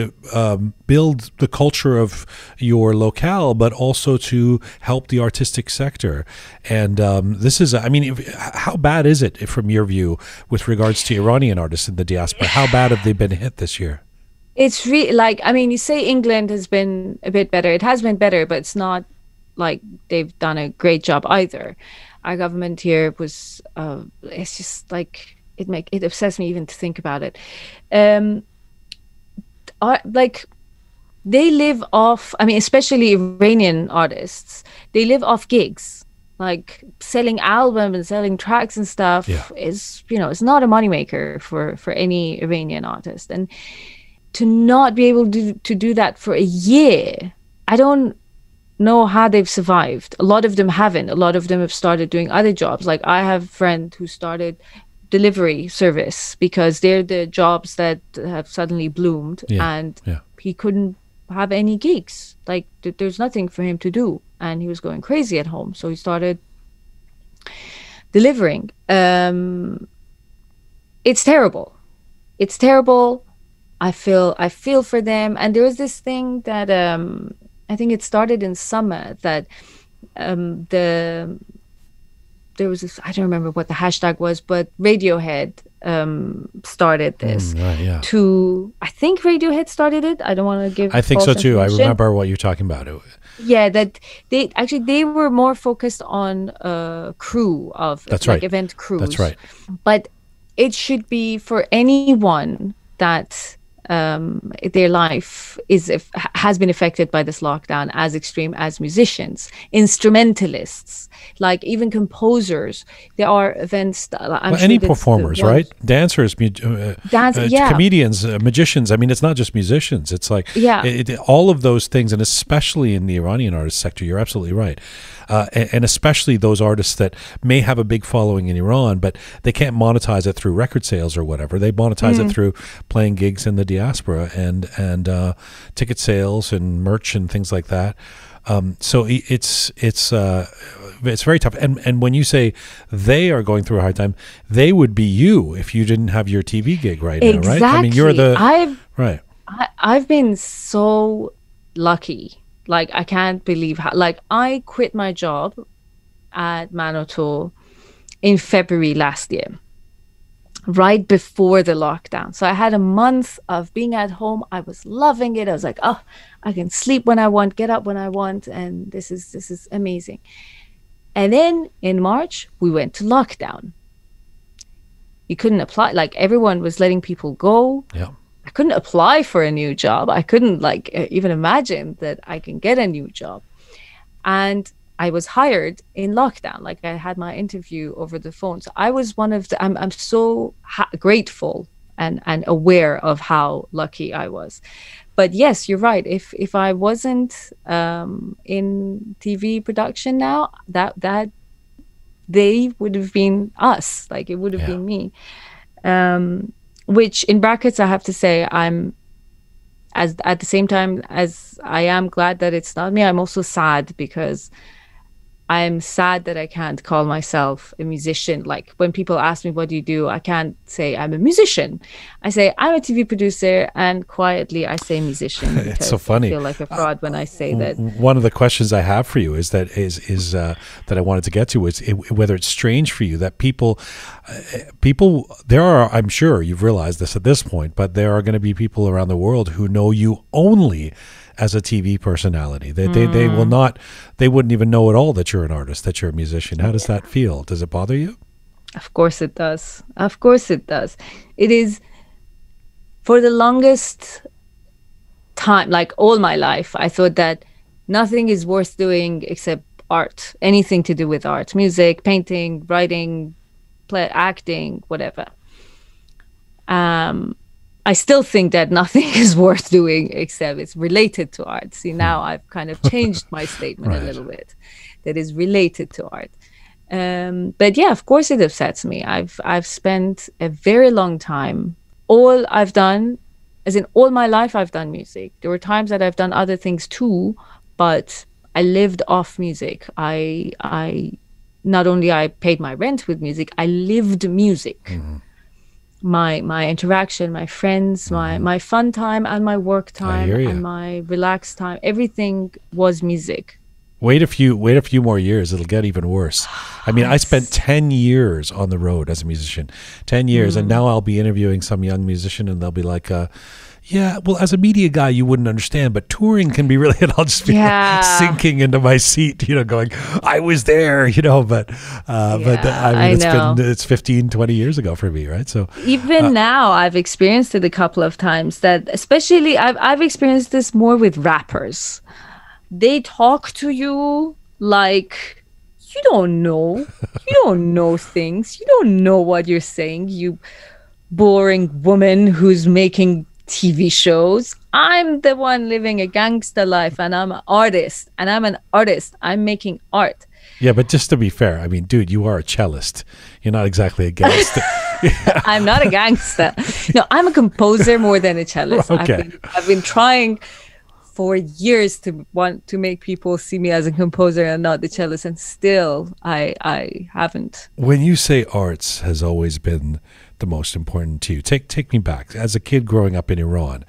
um, build the culture of your locale, but also to help the artistic sector. And um, this is, I mean, if, how bad is it, if, from your view, with regards to Iranian artists in the diaspora? How bad have they been hit this year? It's really, like, I mean, you say England has been a bit better. It has been better, but it's not like they've done a great job either. Our government here was, uh, it's just like, it make it upsets me even to think about it. Um, are, like, they live off, I mean, especially Iranian artists, they live off gigs. Like, selling albums and selling tracks and stuff yeah. is, you know, it's not a moneymaker for, for any Iranian artist. And to not be able to, to do that for a year, I don't know how they've survived. A lot of them haven't. A lot of them have started doing other jobs. Like, I have a friend who started delivery service because they're the jobs that have suddenly bloomed yeah, and yeah. he couldn't have any gigs. Like, th there's nothing for him to do. And he was going crazy at home. So he started delivering. Um, it's terrible. It's terrible. I feel I feel for them. And there was this thing that um, I think it started in summer that um, the there was this, I don't remember what the hashtag was, but Radiohead um, started this mm, right, yeah. to I think Radiohead started it. I don't want to give. I think so too. I remember what you're talking about. It, yeah, that they actually they were more focused on a crew of that's like right. event crews. That's right. But it should be for anyone that um, their life is if, has been affected by this lockdown, as extreme as musicians, instrumentalists, like even composers. There are events. I'm well, sure any performers, the, right? Dancers, uh, Dance, uh, yeah. comedians, uh, magicians. I mean, it's not just musicians. It's like yeah. it, it, all of those things, and especially in the Iranian artist sector, you're absolutely right. Uh, and, and especially those artists that may have a big following in Iran, but they can't monetize it through record sales or whatever. They monetize mm. it through playing gigs in the diaspora and and uh, ticket sales and merch and things like that. Um, so it's it's uh, it's very tough. And and when you say they are going through a hard time, they would be you if you didn't have your T V gig right exactly. now, right? I mean, you're the I've, right. I, I've been so lucky. Like, I can't believe how, like, I quit my job at Manoto in February last year, right before the lockdown. So I had a month of being at home. I was loving it. I was like, oh, I can sleep when I want, get up when I want. And this is, this is amazing. And then in March, we went to lockdown. You couldn't apply. Like, everyone was letting people go. Yeah. I couldn't apply for a new job. I couldn't, like, even imagine that I can get a new job. And I was hired in lockdown. Like, I had my interview over the phone. So I was one of the, I'm, I'm so ha grateful and, and aware of how lucky I was. But yes, you're right. If, if I wasn't um, in T V production now, that, that they would have been us. Like, it would have yeah. been me. Um, which, in brackets, I have to say, I'm, as at the same time as I am glad that it's not me, I'm also sad, because I'm sad that I can't call myself a musician. Like, when people ask me, what do you do? I can't say I'm a musician. I say I'm a T V producer, and quietly I say musician. It's so funny. I feel like a fraud uh, when I say that. One of the questions I have for you is that is is uh, that I wanted to get to is it, whether it's strange for you that people, uh, people there are, I'm sure you've realized this at this point, but there are going to be people around the world who know you only as a T V personality. They, mm. they they will not, they wouldn't even know at all that you're an artist, that you're a musician. How does yeah. that feel? Does it bother you? Of course it does. Of course it does. It is, for the longest time, like all my life, I thought that nothing is worth doing except art, anything to do with art, music, painting, writing, play, acting, whatever. Um, I still think that nothing is worth doing except it's related to art. See, now I've kind of changed my statement right. a little bit. That is related to art. Um, but yeah, of course it upsets me. I've, I've spent a very long time. All I've done, as in all my life, I've done music. There were times that I've done other things too, but I lived off music. I, I not only I paid my rent with music, I lived music. Mm-hmm. my my interaction, my friends, my my fun time and my work time and my relaxed time, everything was music. Wait a few wait a few more years, it'll get even worse. I mean, yes. I spent ten years on the road as a musician, ten years, mm. and now I'll be interviewing some young musician and they'll be like, uh, yeah, well, as a media guy, you wouldn't understand, but touring can be really, and I'll just be yeah. like sinking into my seat, you know, going, I was there, you know, but, uh, yeah, but the, I mean, I it's, been, it's fifteen, twenty years ago for me, right? So even uh, now, I've experienced it a couple of times that, especially, I've, I've experienced this more with rappers. They talk to you like, you don't know, you don't know things, you don't know what you're saying, you boring woman who's making T V shows. I'm the one living a gangster life, and I'm an artist, and I'm an artist. I'm making art. Yeah, but just to be fair, I mean, dude, you are a cellist. You're not exactly a gangster. Yeah. I'm not a gangster. No, I'm a composer more than a cellist. Okay. I've been, I've been trying for years to want to make people see me as a composer and not the cellist, and still I, I haven't. When you say arts has always been the most important to you, take take me back as a kid growing up in Iran.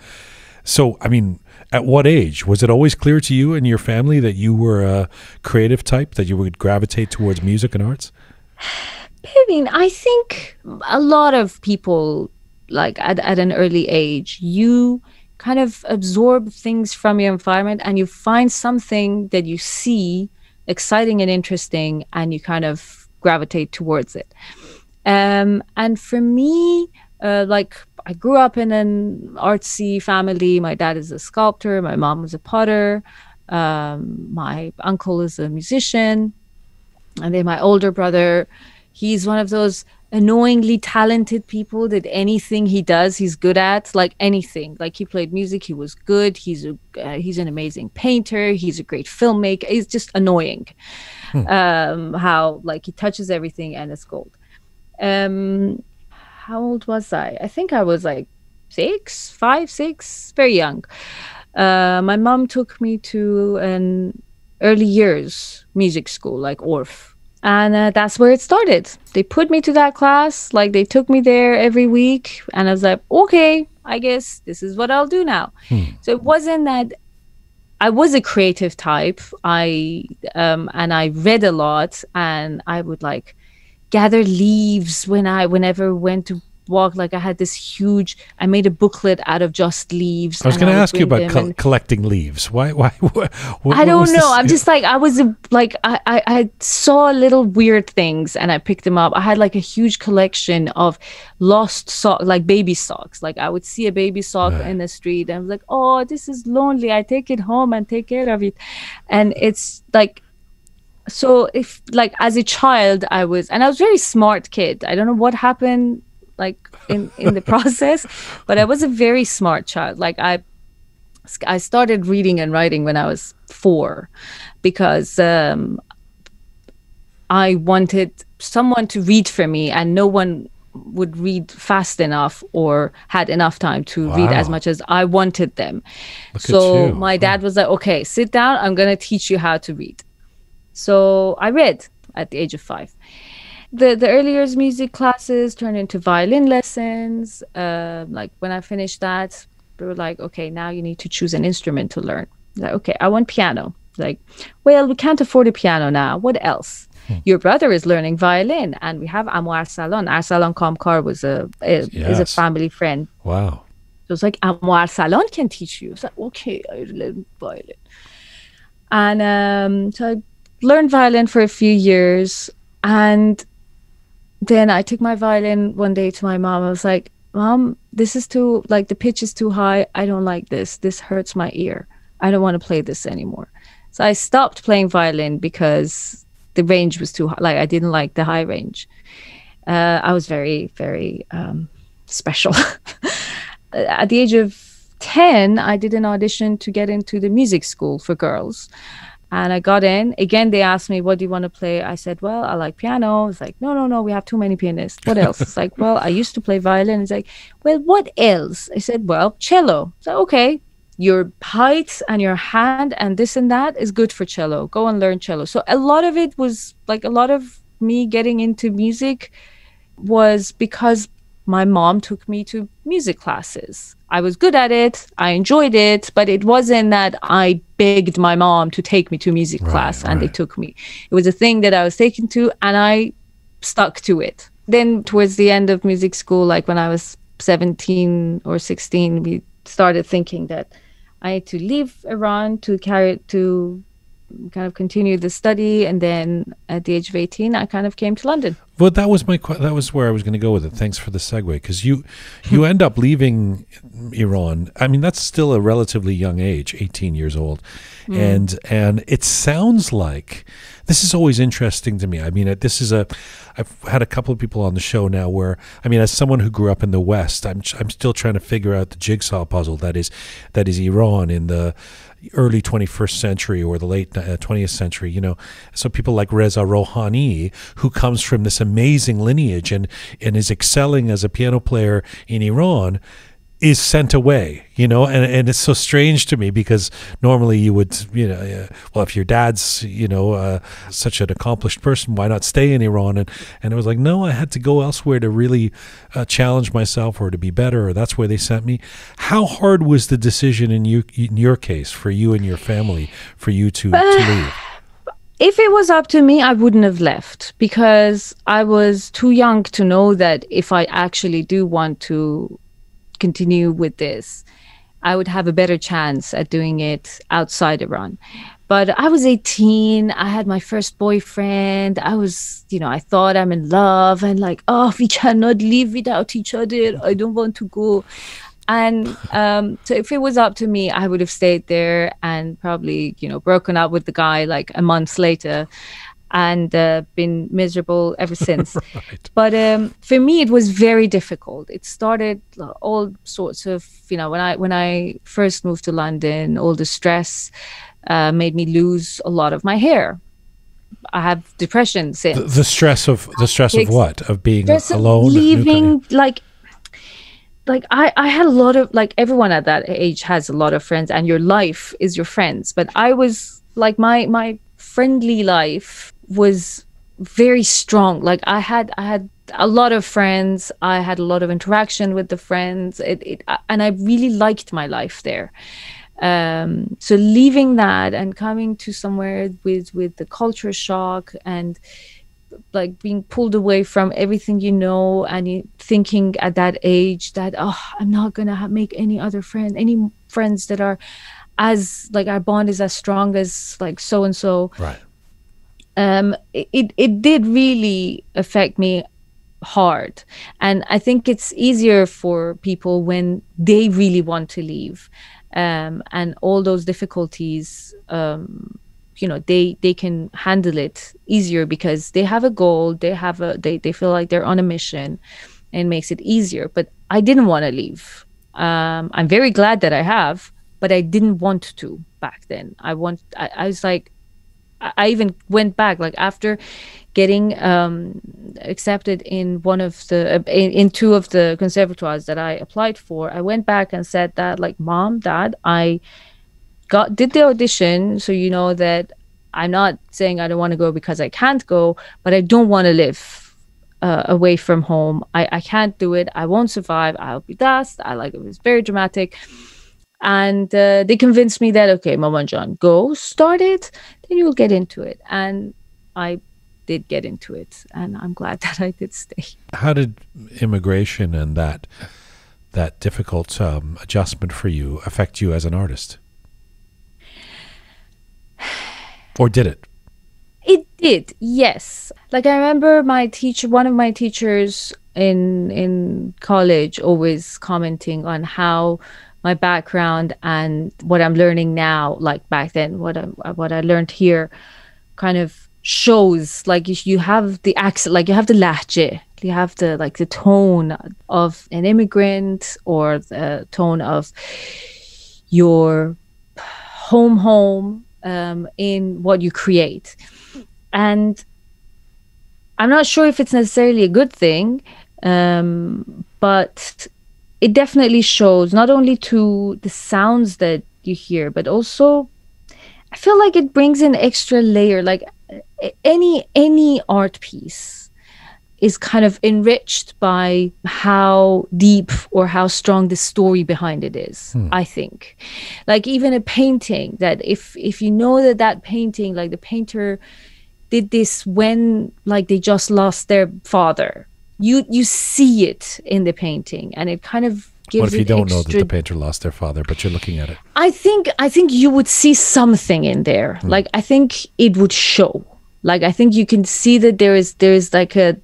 So, I mean, at what age was it always clear to you and your family that you were a creative type, that you would gravitate towards music and arts? I mean, I think a lot of people, like at, at an early age, you kind of absorb things from your environment and you find something that you see exciting and interesting and you kind of gravitate towards it. Um, and for me, uh, like I grew up in an artsy family. My dad is a sculptor. My mom was a potter. Um, my uncle is a musician. And then my older brother, he's one of those annoyingly talented people that anything he does, he's good at, like anything. Like he played music. He was good. He's, a, uh, he's an amazing painter. He's a great filmmaker. It's just annoying hmm. um, how like he touches everything and it's gold. Um, how old was I? I think I was like six, five, six, very young. Uh, my mom took me to an early years music school, like O R F. And uh, that's where it started. They put me to that class, like they took me there every week. And I was like, okay, I guess this is what I'll do now. Hmm. So it wasn't that I was a creative type. I um, and I read a lot, and I would like gather leaves when I whenever went to walk. Like I had this huge. I made a booklet out of just leaves. I was going to ask you about co collecting leaves. Why? Why? What, what, I don't know. This? I'm just like I was a, like I, I I saw little weird things and I picked them up. I had like a huge collection of lost socks, like baby socks. Like I would see a baby sock right. in the street and I was like, oh, this is lonely. I take it home and take care of it, and it's like. So if like as a child I was, and I was a very smart kid. I don't know what happened like in, in the process, but I was a very smart child. Like I, I started reading and writing when I was four because um, I wanted someone to read for me, and no one would read fast enough or had enough time to wow. read as much as I wanted them. Look so my dad was like, okay, sit down. I'm going to teach you how to read. So I read at the age of five. The the early years music classes turned into violin lessons. Uh, like when I finished that, they were like, okay, now you need to choose an instrument to learn. Like, okay, I want piano. Like, well, we can't afford a piano now. What else? Hmm. Your brother is learning violin, and we have Amu Arsalan. Arsalan Kamkar was a, a yes. is a family friend. Wow. So it's like Amu Arsalan can teach you. It's like, okay, I learn violin, and um, so I learned violin for a few years, and then I took my violin one day to my mom. I was like, Mom, this is too, like the pitch is too high. I don't like this. This hurts my ear. I don't want to play this anymore. So I stopped playing violin because the range was too high. Like I didn't like the high range. Uh, I was very, very um, special. At the age of ten, I did an audition to get into the music school for girls. And I got in. Again, they asked me, what do you want to play? I said, well, I like piano. It's like, no, no, no, we have too many pianists. What else? It's like, well, I used to play violin. It's like, well, what else? I said, well, cello. So, okay, your height and your hand and this and that is good for cello. Go and learn cello. So a lot of it was like a lot of me getting into music was because my mom took me to music classes. I was good at it. I enjoyed it. But it wasn't that I begged my mom to take me to music right, class and right. they took me. It was a thing that I was taken to and I stuck to it. Then towards the end of music school, like when I was seventeen or sixteen, we started thinking that I had to leave Iran to carry to kind of continue the study, and then at the age of eighteen I kind of came to London. Well, that was my that was where I was going to go with it. Thanks for the segue, because you you end up leaving Iran. I mean, that's still a relatively young age, eighteen years old. Mm. And and it sounds like this is always interesting to me. I mean, this is a I've had a couple of people on the show now where, I mean, as someone who grew up in the West, I'm I'm still trying to figure out the jigsaw puzzle that is that is Iran in the early twenty-first century or the late twentieth century, you know. So people like Reza Rohani, who comes from this amazing lineage and and is excelling as a piano player in Iran, is sent away, you know, and, and it's so strange to me because normally you would, you know, uh, well, if your dad's, you know, uh, such an accomplished person, why not stay in Iran? And, and it was like, no, I had to go elsewhere to really uh, challenge myself or to be better, or that's where they sent me. How hard was the decision in, you, in your case for you and your family for you to, to leave? If it was up to me, I wouldn't have left because I was too young to know that if I actually do want to continue with this, I would have a better chance at doing it outside Iran. But I was eighteen, I had my first boyfriend, I was, you know, I thought I'm in love and like, oh, we cannot live without each other, I don't want to go. And um, so if it was up to me, I would have stayed there and probably, you know, broken up with the guy like a month later and uh, been miserable ever since. Right. But um, for me, it was very difficult. It started all sorts of, you know, when I when I first moved to London, all the stress uh, made me lose a lot of my hair. I have depression since. The, the stress of the stress it's, of what? Of being alone, of leaving, like. Like I, I had a lot of, like everyone at that age has a lot of friends and your life is your friends. But I was like, my, my friendly life was very strong. Like I had, I had a lot of friends. I had a lot of interaction with the friends, it, it, and I really liked my life there. Um, so leaving that and coming to somewhere with with the culture shock and like being pulled away from everything you know, and you, thinking at that age that, oh, I'm not gonna ha make any other friend, any friends that are as like our bond is as strong as like so and so. Right. Um, it, it did really affect me hard. And I think it's easier for people when they really want to leave. Um, and all those difficulties, um, you know, they, they can handle it easier because they have a goal, they have a, they, they feel like they're on a mission, and makes it easier. But I didn't want to leave. Um, I'm very glad that I have, but I didn't want to back then. I want, I, I was like, I even went back, like after getting um, accepted in one of the in, in two of the conservatoires that I applied for. I went back and said that, like, Mom, Dad, I got did the audition, so you know that I'm not saying I don't want to go because I can't go, but I don't want to live uh, away from home. I I can't do it. I won't survive. I'll be dust. I like it was very dramatic. And uh, they convinced me that, okay, Mama and John, go start it, then you'll get into it. And I did get into it, and I'm glad that I did stay. How did immigration and that that difficult um, adjustment for you affect you as an artist? Or did it? It did, yes. Like I remember my teacher, one of my teachers in in college, always commenting on how my background and what I'm learning now, like back then, what I, what I learned here kind of shows, like you, you have the accent, like you have the lahje, you have the like the tone of an immigrant or the tone of your home home um, in what you create. And I'm not sure if it's necessarily a good thing, um, but it definitely shows, not only to the sounds that you hear, but also I feel like it brings an extra layer. Like any any art piece is kind of enriched by how deep or how strong the story behind it is. Hmm. I think, like even a painting, that if if you know that that painting, like the painter did this when like they just lost their father. You you see it in the painting, and it kind of gives. What if you don't know that the painter lost their father, but you're looking at it? I think I think you would see something in there. Mm. Like I think it would show. Like I think you can see that there is there is like a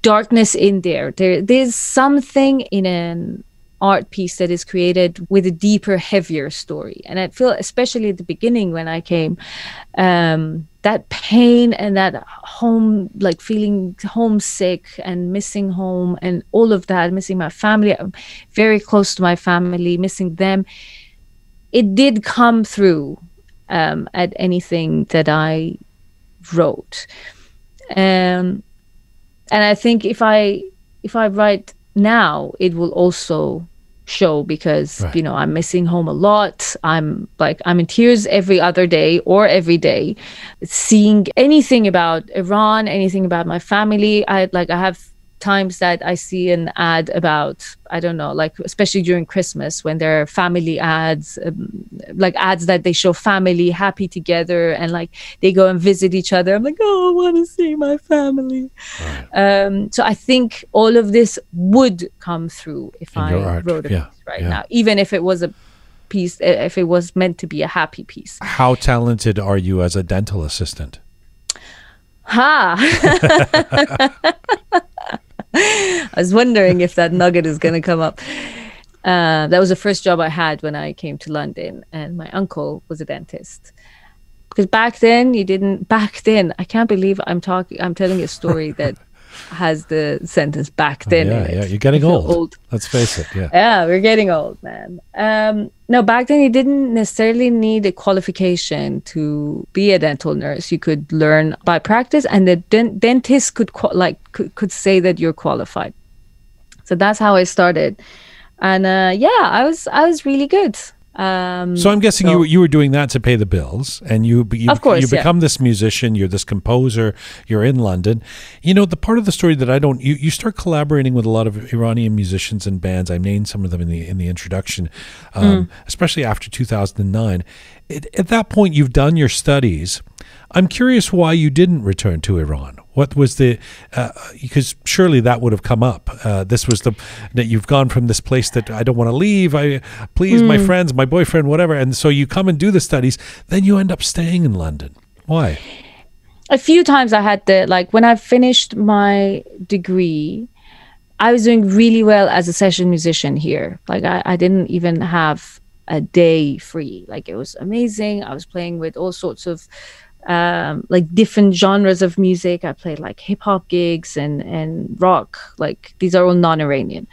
darkness in there. There there's something in an art piece that is created with a deeper, heavier story. And I feel, especially at the beginning when I came, um, that pain and that home, like feeling homesick and missing home and all of that, missing my family, I'm very close to my family, missing them. It did come through um, at anything that I wrote. Um, and I think if I, if I write now, it will also show, because right. you know, I'm missing home a lot. I'm like, I'm in tears every other day or every day, seeing anything about Iran, anything about my family. I like, I have times that I see an ad about, I don't know, like, especially during Christmas when there are family ads, um, like ads that they show family happy together and like they go and visit each other. I'm like, oh, I want to see my family. Right. Um, so I think all of this would come through if in I art. wrote a yeah. piece right yeah. now, even if it was a piece, if it was meant to be a happy piece. How talented are you as a dental assistant? Ha! I was wondering if that nugget is going to come up. Uh, that was the first job I had when I came to London, and my uncle was a dentist. Because back then, you didn't. Back then, I can't believe I'm talking. I'm telling a story that has the sentence "back then." Oh, yeah, in it. Yeah, you're getting old. old. Let's face it. Yeah, yeah, we're getting old, man. Um, no, back then you didn't necessarily need a qualification to be a dental nurse. You could learn by practice, and the dent dentist could like could, could say that you're qualified. So that's how I started, and uh, yeah, I was I was really good. Um, so I'm guessing so, you were, you were doing that to pay the bills, and you you, of course, you become yeah. this musician, you're this composer, you're in London. You know, the part of the story that I don't, you, you start collaborating with a lot of Iranian musicians and bands. I named some of them in the in the introduction, um, mm. especially after two thousand nine. It, at that point, you've done your studies. I'm curious why you didn't return to Iran. What was the, uh, because surely that would have come up. Uh, this was the, that you've gone from this place that I don't want to leave. I please mm. my friends, my boyfriend, whatever. And so you come and do the studies, then you end up staying in London. Why? A few times I had the, like when I finished my degree, I was doing really well as a session musician here. Like I, I didn't even have a day free. Like it was amazing. I was playing with all sorts of, Um, like different genres of music. I played like hip hop gigs and, and rock. Like these are all non-Iranian.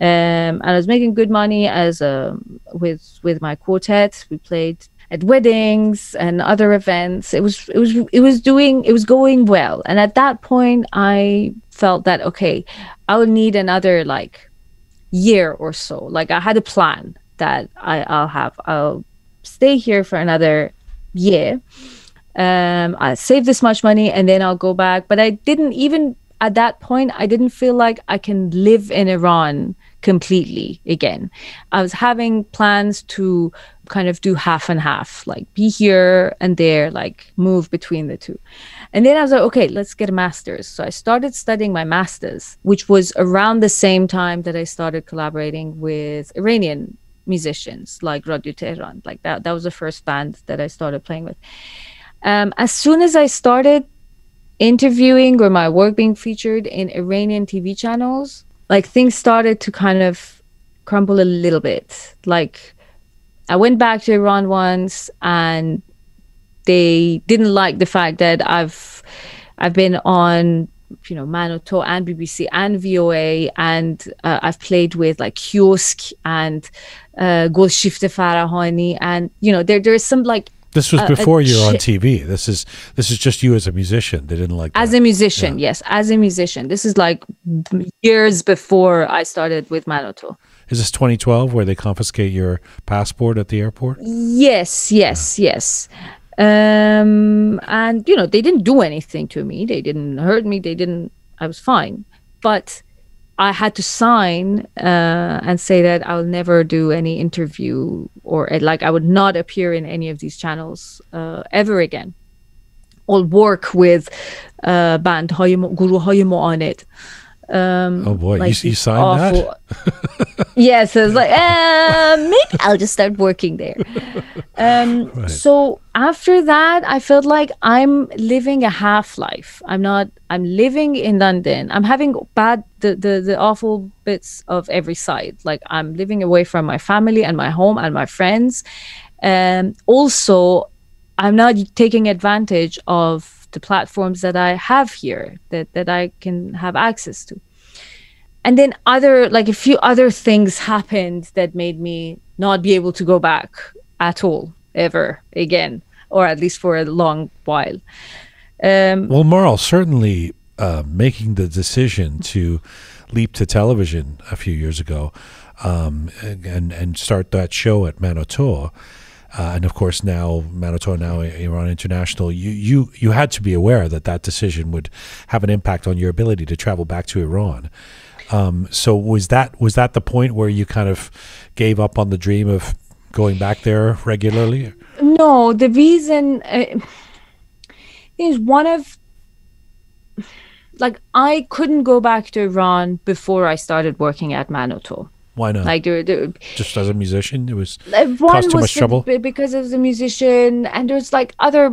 Um, and I was making good money as a, with with my quartet. We played at weddings and other events. It was it was it was doing it was going well. And at that point, I felt that okay, I would need another like year or so. Like I had a plan that I, I'll have I'll stay here for another year. Um, I'll save this much money and then I'll go back. But I didn't even, at that point, I didn't feel like I can live in Iran completely again. I was having plans to kind of do half and half, like be here and there, like move between the two. And then I was like, okay, let's get a master's. So I started studying my master's, which was around the same time that I started collaborating with Iranian musicians like Radio Tehran. Like that, that was the first band that I started playing with. Um, as soon as I started interviewing or my work being featured in Iranian T V channels, like things started to kind of crumble a little bit. Like I went back to Iran once and they didn't like the fact that I've I've been on, you know, Manoto and B B C and V O A, and uh, I've played with like Kiosk and uh, Golshifteh Farahani, and you know there there's some like. This was before uh, you were on T V. This is this is just you as a musician. They didn't like that. As a musician, yeah. yes. As a musician. This is like years before I started with Manoto. Is this twenty twelve where they confiscate your passport at the airport? Yes, yes, yeah. yes. Um, and, you know, they didn't do anything to me. They didn't hurt me. They didn't... I was fine. But I had to sign uh, and say that I'll never do any interview or like I would not appear in any of these channels uh, ever again. Or work with uh, band, Guruhay Mu'anid. Um, oh boy, like you, you signed awful. That? Yes, I was like, uh, maybe I'll just start working there. Um, right. So after that, I felt like I'm living a half-life. I'm not, I'm living in London. I'm having bad, the, the, the awful bits of every side. Like I'm living away from my family and my home and my friends. Um, also, I'm not taking advantage of the platforms that I have here that, that I can have access to. And then other, like a few other things happened that made me not be able to go back at all, ever again, or at least for a long while. Um, well, Maral, certainly uh, making the decision to leap to television a few years ago um, and, and start that show at Manoto, Uh, and of course, now Manoto, now Iran International. You, you, you had to be aware that that decision would have an impact on your ability to travel back to Iran. Um, so was that was that the point where you kind of gave up on the dream of going back there regularly? No, the reason uh, is one of like I couldn't go back to Iran before I started working at Manoto. Why not? Like, there, there, just as a musician, it was caused too was much the, trouble. Because I was a musician, and there's like other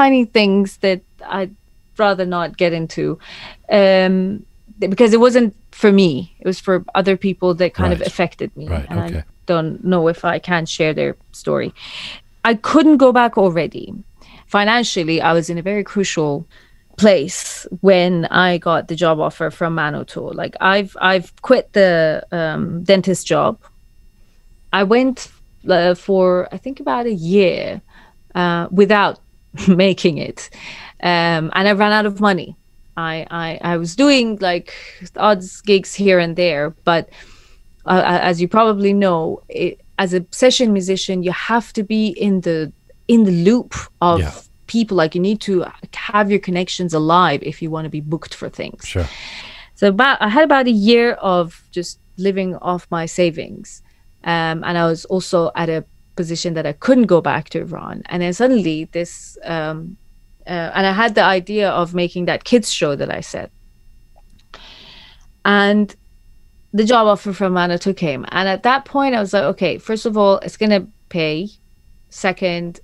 tiny things that I'd rather not get into, um, because it wasn't for me. It was for other people that kind right. of affected me. Right. And okay. I don't know if I can share their story. I couldn't go back already. Financially, I was in a very crucial place when I got the job offer from Manoto. Like I've I've quit the um, dentist job. I went uh, for I think about a year uh, without making it, um, and I ran out of money. I, I I was doing like odds gigs here and there, but uh, as you probably know, it, as a session musician, you have to be in the in the loop of yeah. people. Like, you need to have your connections alive if you want to be booked for things. Sure. So about I had about a year of just living off my savings, um, and I was also at a position that I couldn't go back to Iran. And then suddenly this, um, uh, and I had the idea of making that kids show that I said. And the job offer from Manoto came. And at that point, I was like, okay, first of all, it's gonna pay. Second,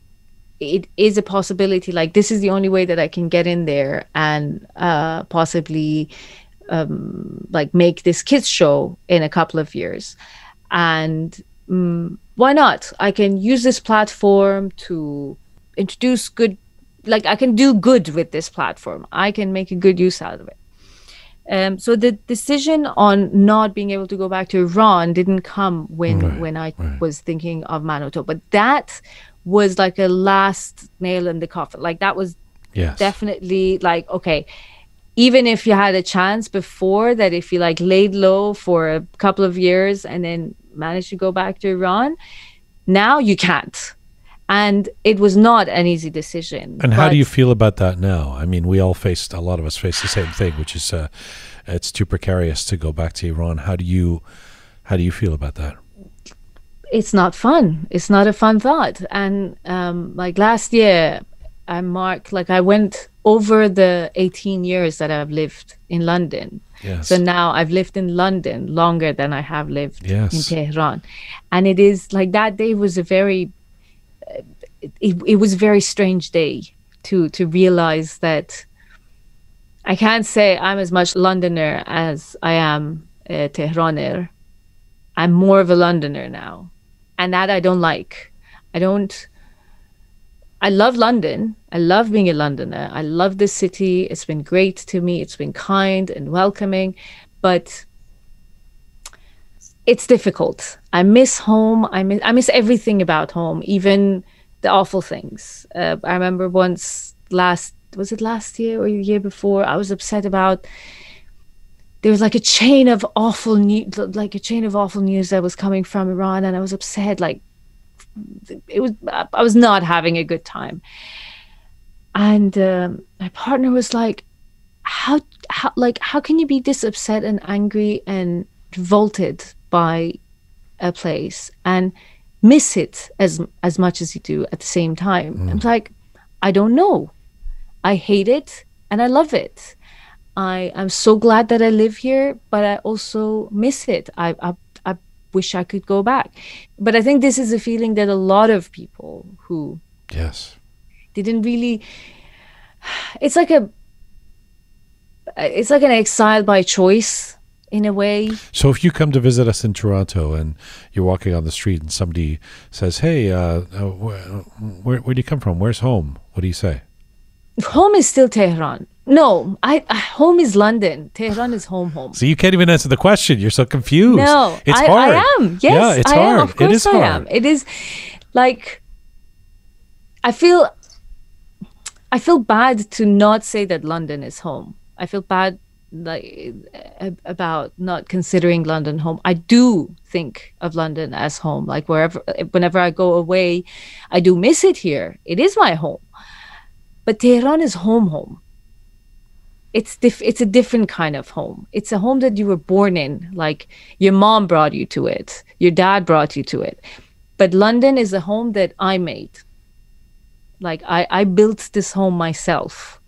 it is a possibility. Like, this is the only way that I can get in there and uh, possibly. Um, like make this kids show in a couple of years, and um, why not? I can use this platform to introduce good, like I can do good with this platform. I can make a good use out of it. Um, so the decision on not being able to go back to Iran didn't come when right, when I right. was thinking of Manoto, but that was like a last nail in the coffin. Like that was yes. definitely like, okay, even if you had a chance before that, if you like laid low for a couple of years and then managed to go back to Iran, now you can't. And it was not an easy decision. And how do you feel about that now? I mean, we all faced, a lot of us faced the same thing, which is uh, it's too precarious to go back to Iran. How do you, how do you feel about that? It's not fun. It's not a fun thought. And um, like last year, I marked, like I went over the eighteen years that I've lived in London. Yes. So now I've lived in London longer than I have lived yes. in Tehran. And it is like that day was a very, uh, it, it was a very strange day to, to realize that I can't say I'm as much Londoner as I am a Tehraner. I'm more of a Londoner now. And that I don't like. I don't, I love London. I love being a Londoner. I love this city. It's been great to me. It's been kind and welcoming, but it's difficult. I miss home. I miss, I miss everything about home, even the awful things. Uh, I remember once last, was it last year or the year before? I was upset about, there was like a chain of awful news, like a chain of awful news that was coming from Iran. And I was upset, like, it was, I was not having a good time. And um, my partner was like, how, how, like, how can you be this upset and angry and revolted by a place and miss it as, as much as you do at the same time? Mm. I was like, I don't know. I hate it and I love it. I am so glad that I live here, but I also miss it. I, I wish I could go back. But I think this is a feeling that a lot of people who yes didn't really, it's like a it's like an exile by choice in a way. So if you come to visit us in Toronto and you're walking on the street and somebody says, hey, uh, where, where, where do you come from? Where's home? What do you say? Home is still Tehran. No, I, I home is London. Tehran is home, home. So you can't even answer the question. You're so confused. No, it's I, hard. I am. Yes, yeah, it's I hard. Am. Of course, it is I hard. Am. It is like I feel. I feel bad to not say that London is home. I feel bad like about not considering London home. I do think of London as home. Like wherever, whenever I go away, I do miss it here. It is my home. But Tehran is home, home. It's diff it's a different kind of home. It's a home that you were born in. Like your mom brought you to it. Your dad brought you to it. But London is a home that I made. Like I, I built this home myself.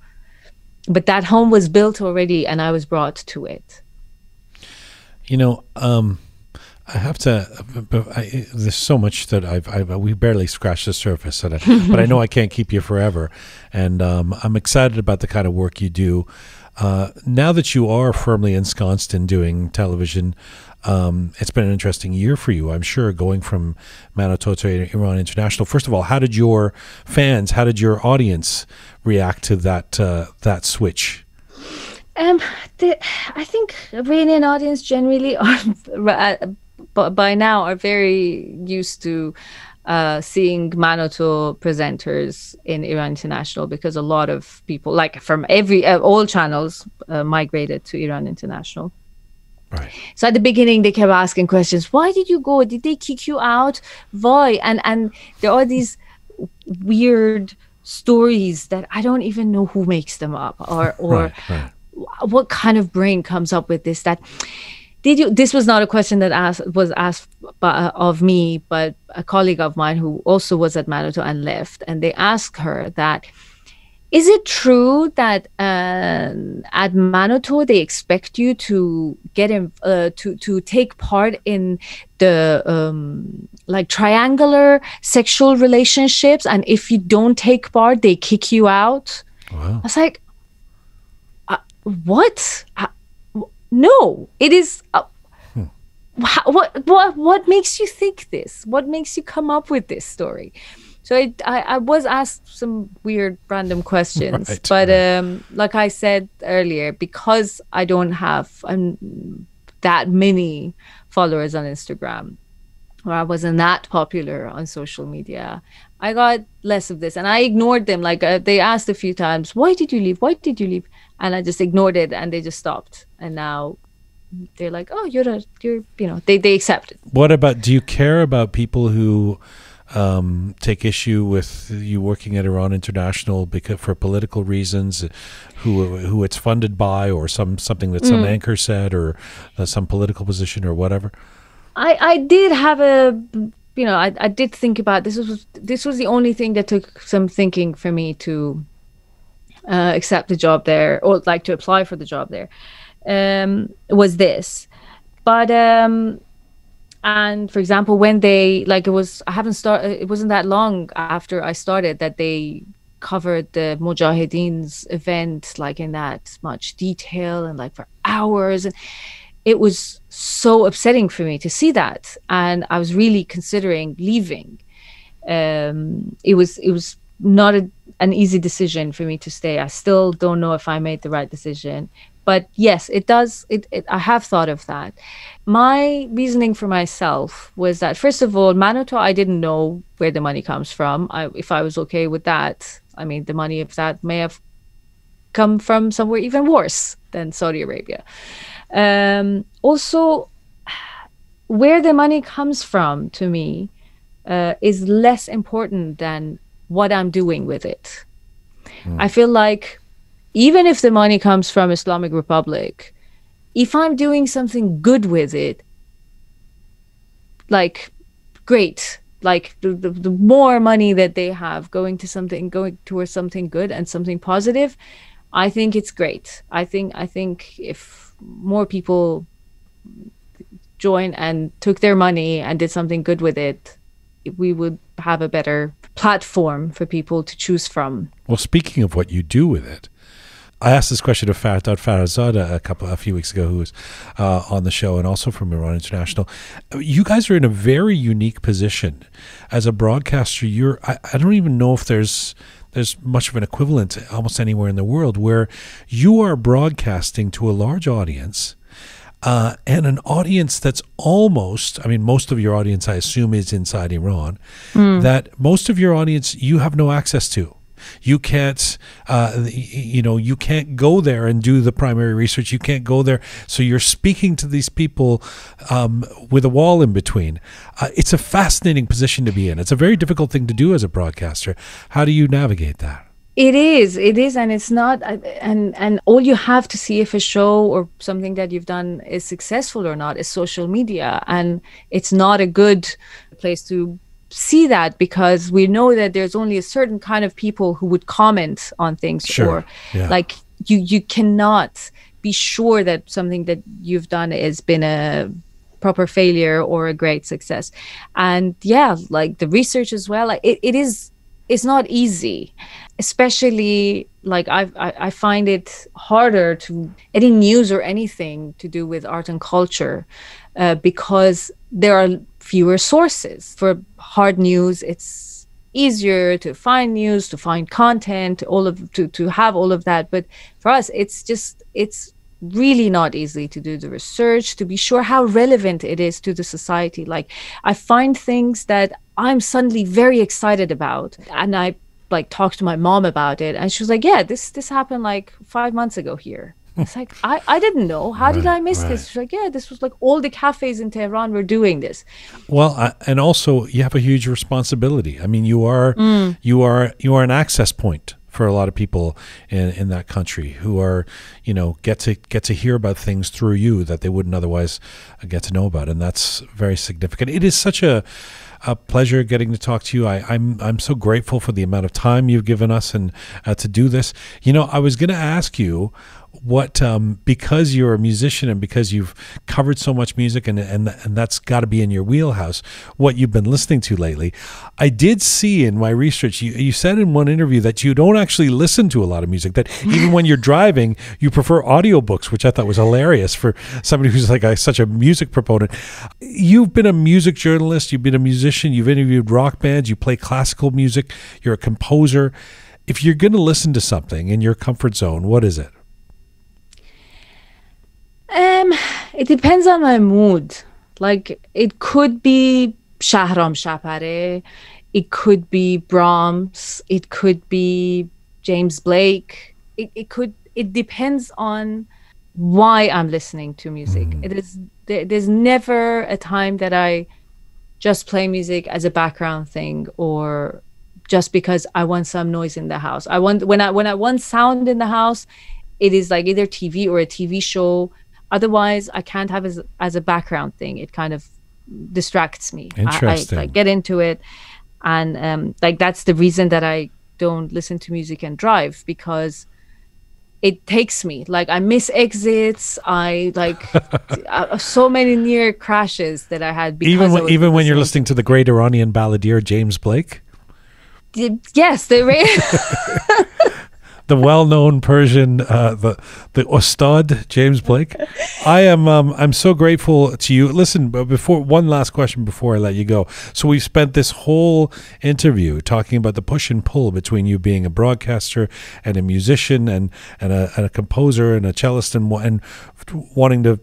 But that home was built already and I was brought to it. You know, um, I have to, I, there's so much that I've, I've, we barely scratched the surface, and I, but I know I can't keep you forever. And um, I'm excited about the kind of work you do. Uh, now that you are firmly ensconced in doing television, um, it's been an interesting year for you, I'm sure, going from Manoto to Iran International. First of all, how did your fans, how did your audience react to that, uh, that switch? Um, the, I think Iranian audience generally are... but by now are very used to uh, seeing Manoto presenters in Iran International, because a lot of people, like from every, uh, all channels uh, migrated to Iran International. Right. So at the beginning, they kept asking questions. Why did you go? Did they kick you out? Why? And and there are these weird stories that I don't even know who makes them up, or or right, right. what kind of brain comes up with this. That did you? This was not a question that asked was asked by, uh, of me, but a colleague of mine who also was at Manoto and left. And they asked her that. Is it true that um, at Manoto they expect you to get in, uh, to to take part in the um, like triangular sexual relationships, and if you don't take part, they kick you out? Wow. I was like, uh, what? Uh, no, it is. Uh, hmm. What what what makes you think this? What makes you come up with this story? So I, I, I was asked some weird random questions, right, but right. Um, like I said earlier, because I don't have um, that many followers on Instagram, or I wasn't that popular on social media, I got less of this, and I ignored them. Like uh, they asked a few times, why did you leave? Why did you leave? And I just ignored it, and they just stopped. And now they're like, oh, you're, a, you're, you know, they, they accept it. What about, do you care about people who... Um, take issue with you working at Iran International because for political reasons, who who it's funded by, or some something that some mm. anchor said, or uh, some political position, or whatever? I I did have a you know I I did think about this was this was the only thing that took some thinking for me to uh, accept the job there, or like to apply for the job there, um, was this, but. Um, And for example, when they like it was, I haven't started. It wasn't that long after I started that they covered the Mujahideen's event, like in that much detail and like for hours. And it was so upsetting for me to see that, and I was really considering leaving. Um, it was it was not a, an easy decision for me to stay. I still don't know if I made the right decision. But yes, it does. It, it, I have thought of that. My reasoning for myself was that, first of all, Manoto, I didn't know where the money comes from. I, if I was okay with that, I mean, the money of that may have come from somewhere even worse than Saudi Arabia. Um, also, where the money comes from to me uh, is less important than what I'm doing with it. Mm. I feel like... even if the money comes from Islamic Republic, if I'm doing something good with it, like, great. Like, the, the, the more money that they have going to something, going towards something good and something positive, I think it's great. I think, I think if more people join and took their money and did something good with it, we would have a better platform for people to choose from. Well, speaking of what you do with it, I asked this question of Faridad Farazada a couple, a few weeks ago, who was uh, on the show and also from Iran International. You guys are in a very unique position as a broadcaster. You're, I, I don't even know if there's there's much of an equivalent almost anywhere in the world, where you are broadcasting to a large audience. Uh, and an audience that's almost, I mean, most of your audience, I assume, is inside Iran, mm. that most of your audience, you have no access to. You can't, uh, you know, you can't go there and do the primary research. You can't go there. So you're speaking to these people um, with a wall in between. Uh, it's a fascinating position to be in. It's a very difficult thing to do as a broadcaster. How do you navigate that? It is, it is, and it's not, and and all you have to see if a show or something that you've done is successful or not is social media, and it's not a good place to see that, because we know that there's only a certain kind of people who would comment on things. Sure. Or yeah. like you, you cannot be sure that something that you've done has been a proper failure or a great success. And yeah, like the research as well, it, it is, it's not easy, especially like I, I I find it harder to any news or anything to do with art and culture uh, because there are fewer sources. For hard news, it's easier to find news, to find content, all of to to have all of that. But for us, it's just it's really not easy to do the research, to be sure how relevant it is to the society. Like I find things that I'm suddenly very excited about, and I like talked to my mom about it, and she was like, yeah, this this happened like five months ago here. It's like, I, I didn't know. How right, did I miss right. this? She's like, yeah, this was like all the cafes in Tehran were doing this. Well, I, and also you have a huge responsibility. I mean, you are mm. you are you are an access point for a lot of people in, in that country who are, you know, get to get to hear about things through you that they wouldn't otherwise get to know about, and that's very significant. It is such a a pleasure getting to talk to you. I, I'm I'm so grateful for the amount of time you've given us and uh, to do this. You know, I was going to ask you what um, because you're a musician and because you've covered so much music and and and that's got to be in your wheelhouse, what you've been listening to lately. I did see in my research you you said in one interview that you don't actually listen to a lot of music. That even when you're driving, you prefer audiobooks, which I thought was hilarious for somebody who's like a, such a music proponent. You've been a music journalist. You've been a musician. You've interviewed rock bands. You play classical music. You're a composer. If you're going to listen to something in your comfort zone, what is it? Um, it depends on my mood. Like, it could be Shahram Shapareh, it could be Brahms, it could be James Blake. It, it could, it depends on why I'm listening to music. Mm. It is, there, there's never a time that I just play music as a background thing or just because I want some noise in the house. I want, when I, when I want sound in the house, it is like either T V or a T V show. Otherwise, I can't have as as a background thing. It kind of distracts me. Interesting. I, I like, get into it, and um, like that's the reason that I don't listen to music and drive, because it takes me. Like, I miss exits. I like uh, so many near crashes that I had. Because even when, even listening. when you're listening to the great Iranian balladeer James Blake. Yes, they. The well-known Persian, uh, the the Ostad, James Blake. I am um, I'm so grateful to you. Listen, but before one last question before I let you go. So we've spent this whole interview talking about the push and pull between you being a broadcaster and a musician and and a, and a composer and a cellist and and wanting to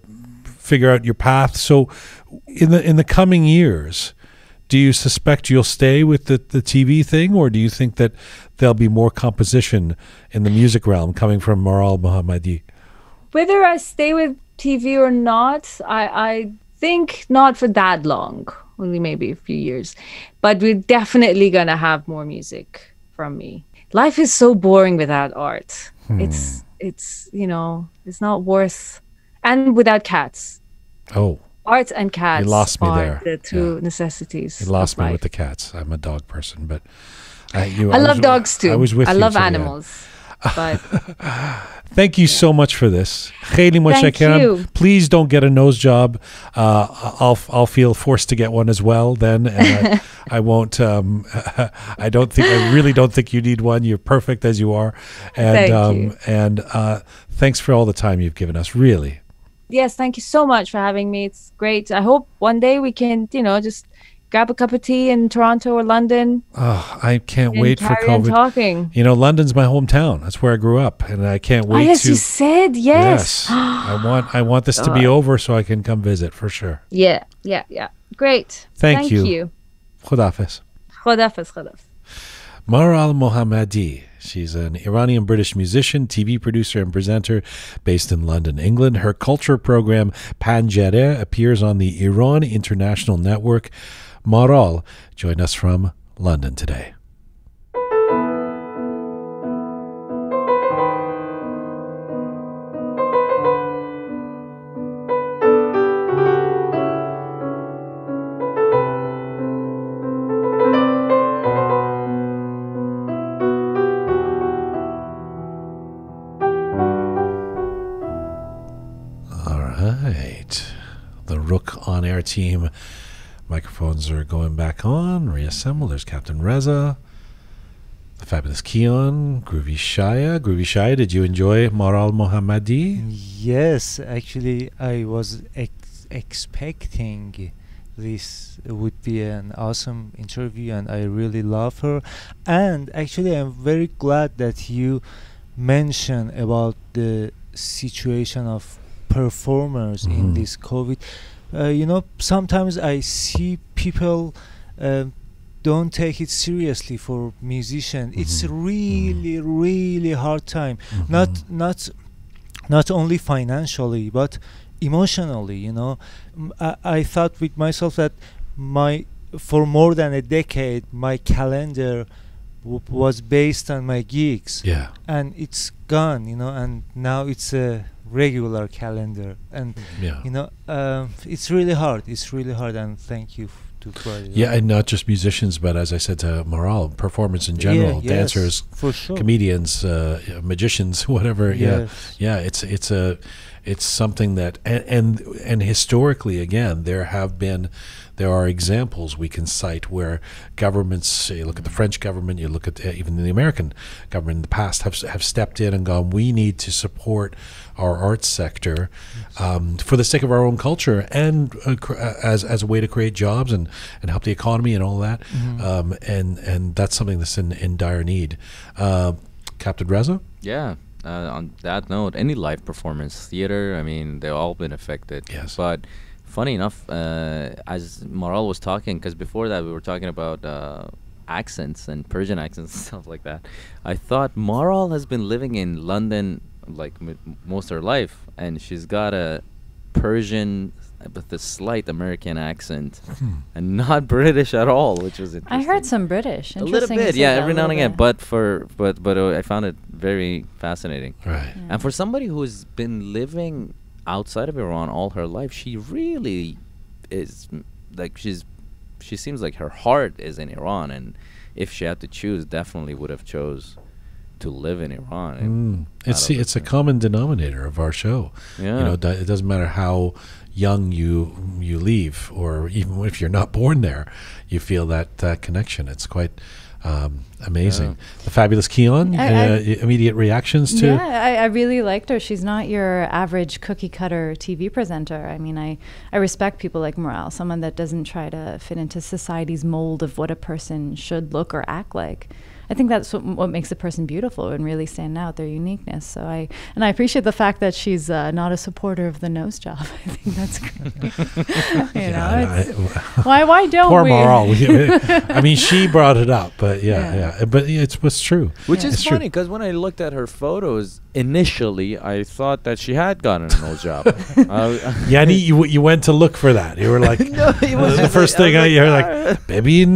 figure out your path. So in the in the coming years, do you suspect you'll stay with the, the T V thing, or do you think that there'll be more composition in the music realm coming from Maral Mohammadi? Whether I stay with T V or not, I, I think not for that long, only maybe a few years. But we're definitely going to have more music from me. Life is so boring without art. Hmm. It's, it's, you know, it's not worth, and without cats. Oh. Art and cats you lost me are there. the two yeah. necessities. You lost me life. with the cats. I'm a dog person, but I, you, I, I love was, dogs too. I, was with I you, love so animals. Yeah. But thank you yeah. so much for this. Thank you. Please don't get a nose job. Uh, I'll I'll feel forced to get one as well then, and I, I won't. Um, I don't think. I really don't think you need one. You're perfect as you are. And thank um, you. And uh, thanks for all the time you've given us. Really. Yes, thank you so much for having me. It's great. I hope one day we can, you know, just grab a cup of tea in Toronto or London. Oh, I can't wait for COVID. Talking. You know, London's my hometown. That's where I grew up, and I can't wait. Oh, yes, to, you said yes. Yes, I want. I want this to be over so I can come visit for sure. Yeah, yeah, yeah. Great. Thank, thank you. you. Khudafez. Khudafez. Khudafez. Maral Mohammadi. She's an Iranian-British musician, T V producer, and presenter based in London, England. Her culture program, Panjareh, appears on the Iran International Network. Maral joined us from London today. Team microphones are going back on, reassembled. There's Captain Reza, the fabulous Kyan, Groovy Shaya. Groovy Shaya, did you enjoy Maral Mohammadi? Yes, actually, I was ex expecting this would be an awesome interview, and I really love her. And actually, I'm very glad that you mentioned about the situation of performers mm. in this COVID. Uh, you know, sometimes I see people uh, don't take it seriously for musicians. Mm-hmm. It's really, mm-hmm. really hard time. Mm-hmm. Not, not not only financially but emotionally. You know, I, I thought with myself that my for more than a decade my calendar w was based on my gigs, yeah, and it's gone, you know, and now it's a regular calendar, and yeah. you know, uh, it's really hard. It's really hard, and thank you f to Friday. Yeah, and not just musicians, but as I said to Maral, performers in general, yeah, dancers, yes, for sure. comedians, uh, magicians, whatever. Yes. Yeah, yeah, it's it's a it's something that and, and and historically, again, there have been there are examples we can cite where governments. You look at the French government. You look at the, even the American government in the past have have stepped in and gone. We need to support our arts sector, um, for the sake of our own culture, and uh, cr as as a way to create jobs and and help the economy and all that, mm-hmm. um, and and that's something that's in in dire need. Uh, Captain Reza? Yeah. Uh, on that note, any live performance, theater, I mean, they've all been affected. Yes. But funny enough, uh, as Maral was talking, because before that we were talking about Uh, accents and Persian accents and stuff like that. I thought Maral has been living in London like m most of her life, and she's got a Persian with a slight American accent and not British at all, which was interesting. I heard some British, a little bit, yeah, every now and again. But for but but uh, I found it very fascinating. Right, yeah. And for somebody who's been living outside of Iran all her life, she really is like she's. She seems like her heart is in Iran, and if she had to choose, definitely would have chose to live in Iran. Mm. It's see, it's a common denominator of our show. Yeah. You know, it doesn't matter how young you you leave, or even if you're not born there, you feel that that connection. It's quite um, amazing. Yeah. The fabulous Kian, I, uh, I, immediate reactions to. Yeah, I, I really liked her. She's not your average cookie cutter T V presenter. I mean, I, I respect people like Maral, someone that doesn't try to fit into society's mold of what a person should look or act like. I think that's what, what makes a person beautiful and really stand out, their uniqueness. So I and I appreciate the fact that she's uh, not a supporter of the nose job. I think that's great. you yeah, know, I, why why don't poor we? Maral. I mean, she brought it up, but yeah, yeah, yeah. But yeah, it's what's true. Which yeah. is it's funny because when I looked at her photos initially, I thought that she had gotten a nose job. uh, Yanni, you you went to look for that. You were like, no, it was the first like, thing I, I you're like, Bebin,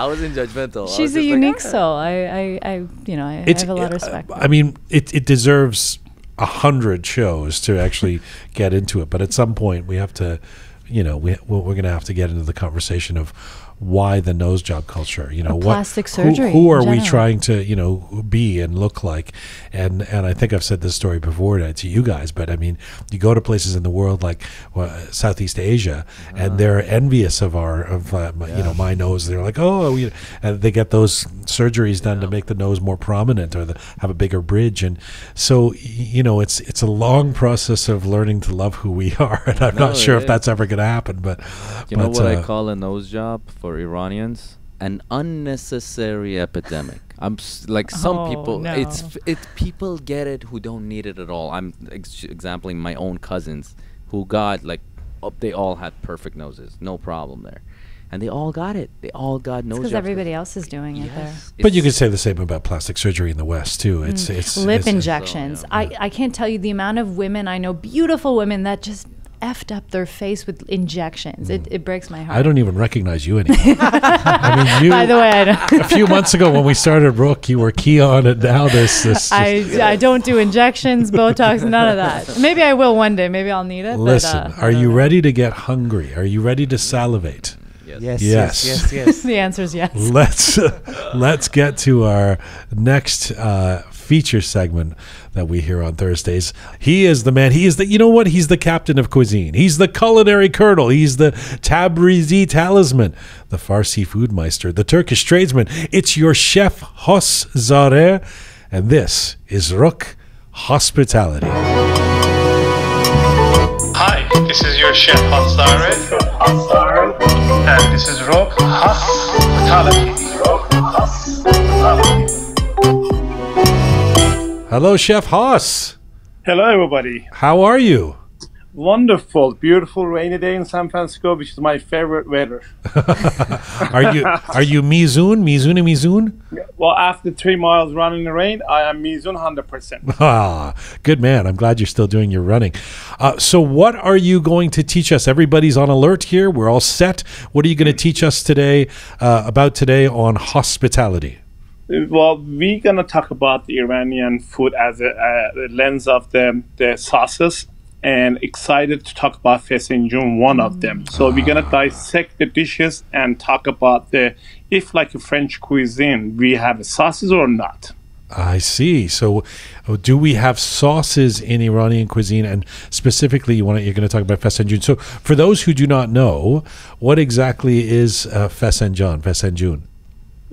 I was in judgmental. She's a unique like, soul. I, I, I, you know, I, I have a lot of respect. Uh, I mean, it, it deserves a hundred shows to actually get into it. But at some point, we have to, you know, we we're going to have to get into the conversation of why the nose job culture. You know, what plastic surgery. Who, who are we trying to, you know, be and look like? And and I think I've said this story before to, to you guys, but I mean, you go to places in the world like well, Southeast Asia, uh, and they're envious of our, of uh, my, yeah. you know, my nose. They're like, oh, you know, and they get those surgeries done yeah. to make the nose more prominent or the, have a bigger bridge. And so, you know, it's it's a long process of learning to love who we are, and I'm no, not sure if that's ever going to happen. But you but, know what uh, I call a nose job for Iranians? An unnecessary epidemic. I'm s like some oh, people. No. It's it. People get it who don't need it at all. I'm ex exampling my own cousins who got like, oh, they all had perfect noses, no problem there, and they all got it. They all got nose. Because everybody there. else is doing yes. it there. But it's you could say the same about plastic surgery in the West too. It's mm. it's lip it's, injections. So, yeah. I I can't tell you the amount of women I know, beautiful women that just effed up their face with injections. Mm. It, it breaks my heart. I don't even recognize you anymore. I mean, you, by the way, I don't a few months ago when we started Roqe, you were Kian, and now there's this. I, I don't do injections, Botox, none of that. Maybe I will one day. Maybe I'll need it. Listen, but, uh, are you know. ready to get hungry? Are you ready to salivate? Yes, yes, yes, yes, yes. The answer is yes. Let's uh, let's get to our next uh, feature segment that we hear on Thursdays. He is the man. He is the, you know what? He's the captain of cuisine. He's the culinary colonel. He's the Tabrizi talisman, the Farsi food meister, the Turkish tradesman. It's your chef, Hoss Zareh, and this is Roqe Hospitality. Hi, this is your chef Hoss Zareh, and this is Roqe Hospitality. Hello, Chef Hoss. Hello, everybody. How are you? wonderful, beautiful rainy day in San Francisco, which is my favorite weather. Are you are you Mizun? Mizun and Mizun? Well, after three miles running in the rain, I am Mizun one hundred percent. Ah, good man. I'm glad you're still doing your running. Uh, so what are you going to teach us? Everybody's on alert here. We're all set. What are you going to teach us today uh, about today on hospitality? Well, we're going to talk about Iranian food as a, a lens of the, the sauces, and excited to talk about Fesenjoon, one of them. So ah. we're going to dissect the dishes and talk about the, if like a French cuisine, we have sauces or not. I see. So do we have sauces in Iranian cuisine? And specifically, you want to, you're going to talk about Fesenjoon. So for those who do not know, what exactly is uh, Fesenjoon? Fesenjoon?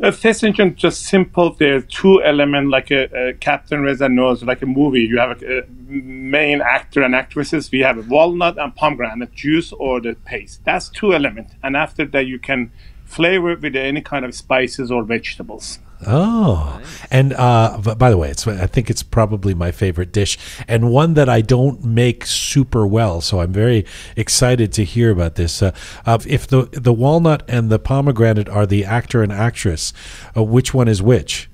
Uh, Fesenjoon, just simple. There are two elements, like a, a Captain Reza knows, like a movie. You have a, a main actor and actresses. We have a walnut and pomegranate juice or the paste. That's two elements. And after that, you can flavor it with any kind of spices or vegetables. Oh, nice. And uh, by the way, it's, I think it's probably my favorite dish and one that I don't make super well. So I'm very excited to hear about this. Uh, uh, if the the walnut and the pomegranate are the actor and actress, uh, which one is which?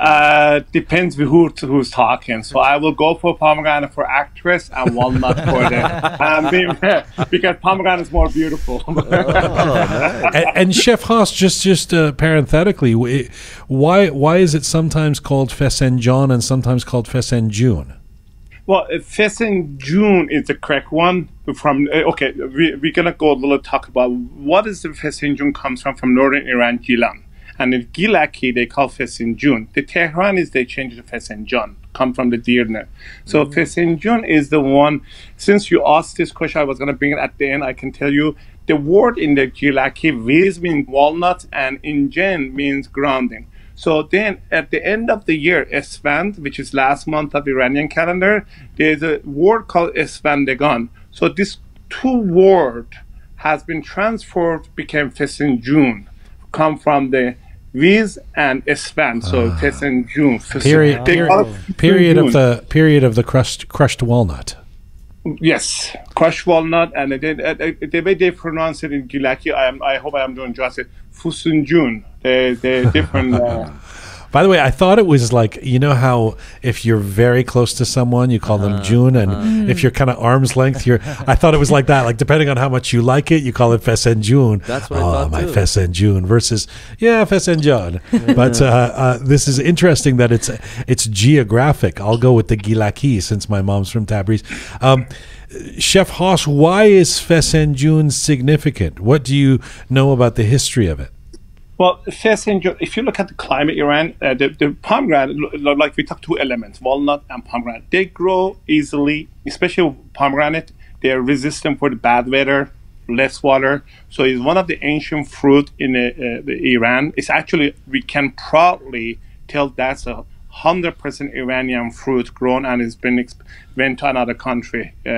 Uh, depends who who's talking. So I will go for pomegranate for actress and walnut for the um, be, because pomegranate is more beautiful. Oh, nice. and, and Chef Hoss, just just uh, parenthetically, why why is it sometimes called Fesenjoon and sometimes called Fesenjoon? Well, Fesenjoon is the correct one. From okay, we we're gonna go a little talk about what is the Fesenjoon comes from from northern Iran, Gilan. And in Gilaki, they call Fesenjoon. The Tehranis, they change to Fesenjoon, come from the Dirne. So mm -hmm. Fesenjoon is the one, since you asked this question, I was going to bring it at the end, I can tell you, the word in the Gilaki, viz means walnut, and injen means grounding. So then, at the end of the year, Esvan, which is last month of Iranian calendar, there's a word called Esvandegan. So this two word has been transformed, became Fesenjoon, come from the Viz and Esvan, so ah. Fesenjoon. Period. Period. period of the period of the crushed crushed walnut. Yes, crushed walnut, and then uh, the way they pronounce it in Gilaki, I, am, I hope I am doing justice. Fesenjoon, they they different. Uh, By the way, I thought it was like, you know how if you're very close to someone, you call uh, them June, and uh, if you're kind of arm's length, you're. I thought it was like that. Like depending on how much you like it, you call it Fesenjoon. That's what oh, I thought my too. Fesenjoon versus yeah Fesenjoon. Yeah. But uh, uh, this is interesting that it's it's geographic. I'll go with the Gilaki since my mom's from Tabriz. Um, Chef Hoss, why is Fesenjoon significant? What do you know about the history of it? Well, Fesenjoon, if you look at the climate Iran, uh, the, the pomegranate, like we talked two elements, walnut and pomegranate, they grow easily, especially pomegranate. They're resistant for the bad weather, less water. So it's one of the ancient fruit in uh, uh, the Iran. It's actually, we can proudly tell that's a one hundred percent Iranian fruit grown and it's been went to another country, uh,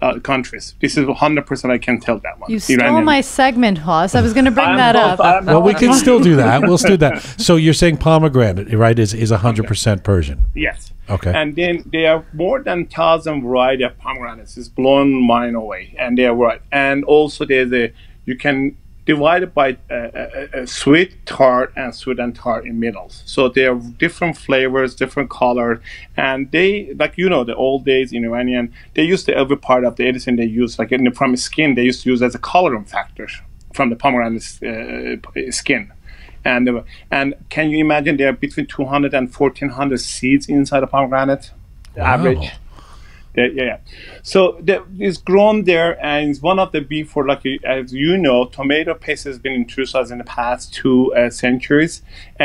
uh, countries. This is one hundred percent I can tell that one. You stole Iranian. My segment, Hoss. I was going to bring that both, up. Well, we can still do that. We'll still do that. So you're saying pomegranate, right, is, is one hundred percent Persian? Yes. Okay. And then there are more than one thousand variety of pomegranates. It's blown mine away. And they are right. And also there's a, you can divided by uh, uh, uh, sweet, tart, and sweet and tart in middles. So they are different flavors, different colors, and they, like you know, the old days in Iranian, they used to every part of the medicine they used, like in the from skin, they used to use as a coloring factor from the pomegranate uh, skin. And uh, and can you imagine there are between two hundred and fourteen hundred seeds inside a pomegranate, the wow. average? Yeah, yeah. So the, it's grown there, and it's one of the beef for, like, as you know, tomato paste has been introduced us in the past two uh, centuries.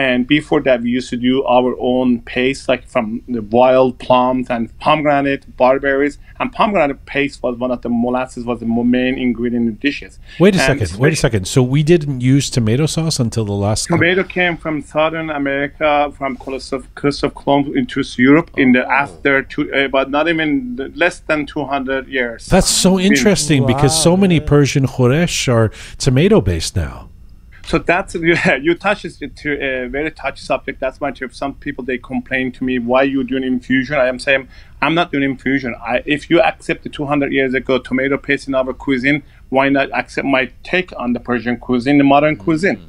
And before that, we used to do our own paste, like from the wild plums and pomegranate, barberries. And pomegranate paste was one of the molasses, was the main ingredient in dishes. Wait a and second. Wait a second. So we didn't use tomato sauce until the last time? Tomato came from Southern America, from Christopher Columbus into Europe oh. in the after, two, uh, but not even. Less than two hundred years. That's so interesting wow, because so many yeah. Persian khoresh are tomato based now. So that's, you, you touch it to a very touchy subject. That's my tip. Some people, they complain to me, why you doing infusion? I am saying, I'm not doing infusion. I, if you accept the two hundred years ago tomato paste in our cuisine, why not accept my take on the Persian cuisine, the modern cuisine?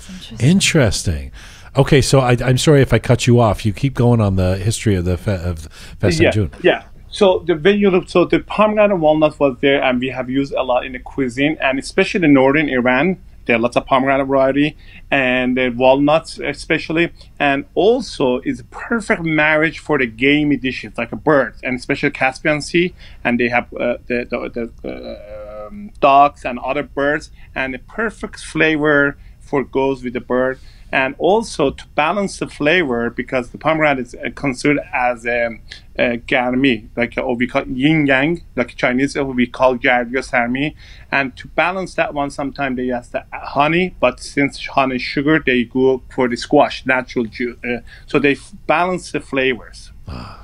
Interesting. Interesting. Okay, so I, I'm sorry if I cut you off. You keep going on the history of the fe, of Fesenjoon. Yeah, yeah. So the when you look, so the pomegranate walnut was there, and we have used a lot in the cuisine, and especially in northern Iran. There are lots of pomegranate variety and uh, walnuts especially, and also is a perfect marriage for the gamey dishes like a bird, and especially Caspian Sea, and they have uh, the, the, the uh, um, dogs and other birds, and the perfect flavor for goes with the bird. And also to balance the flavor, because the pomegranate is uh, considered as a, a garmi, like a, or we call yin yang, like Chinese we call garmi. And to balance that one, sometimes they ask the honey, but since honey is sugar, they go for the squash, natural juice. Uh, so they f balance the flavors. I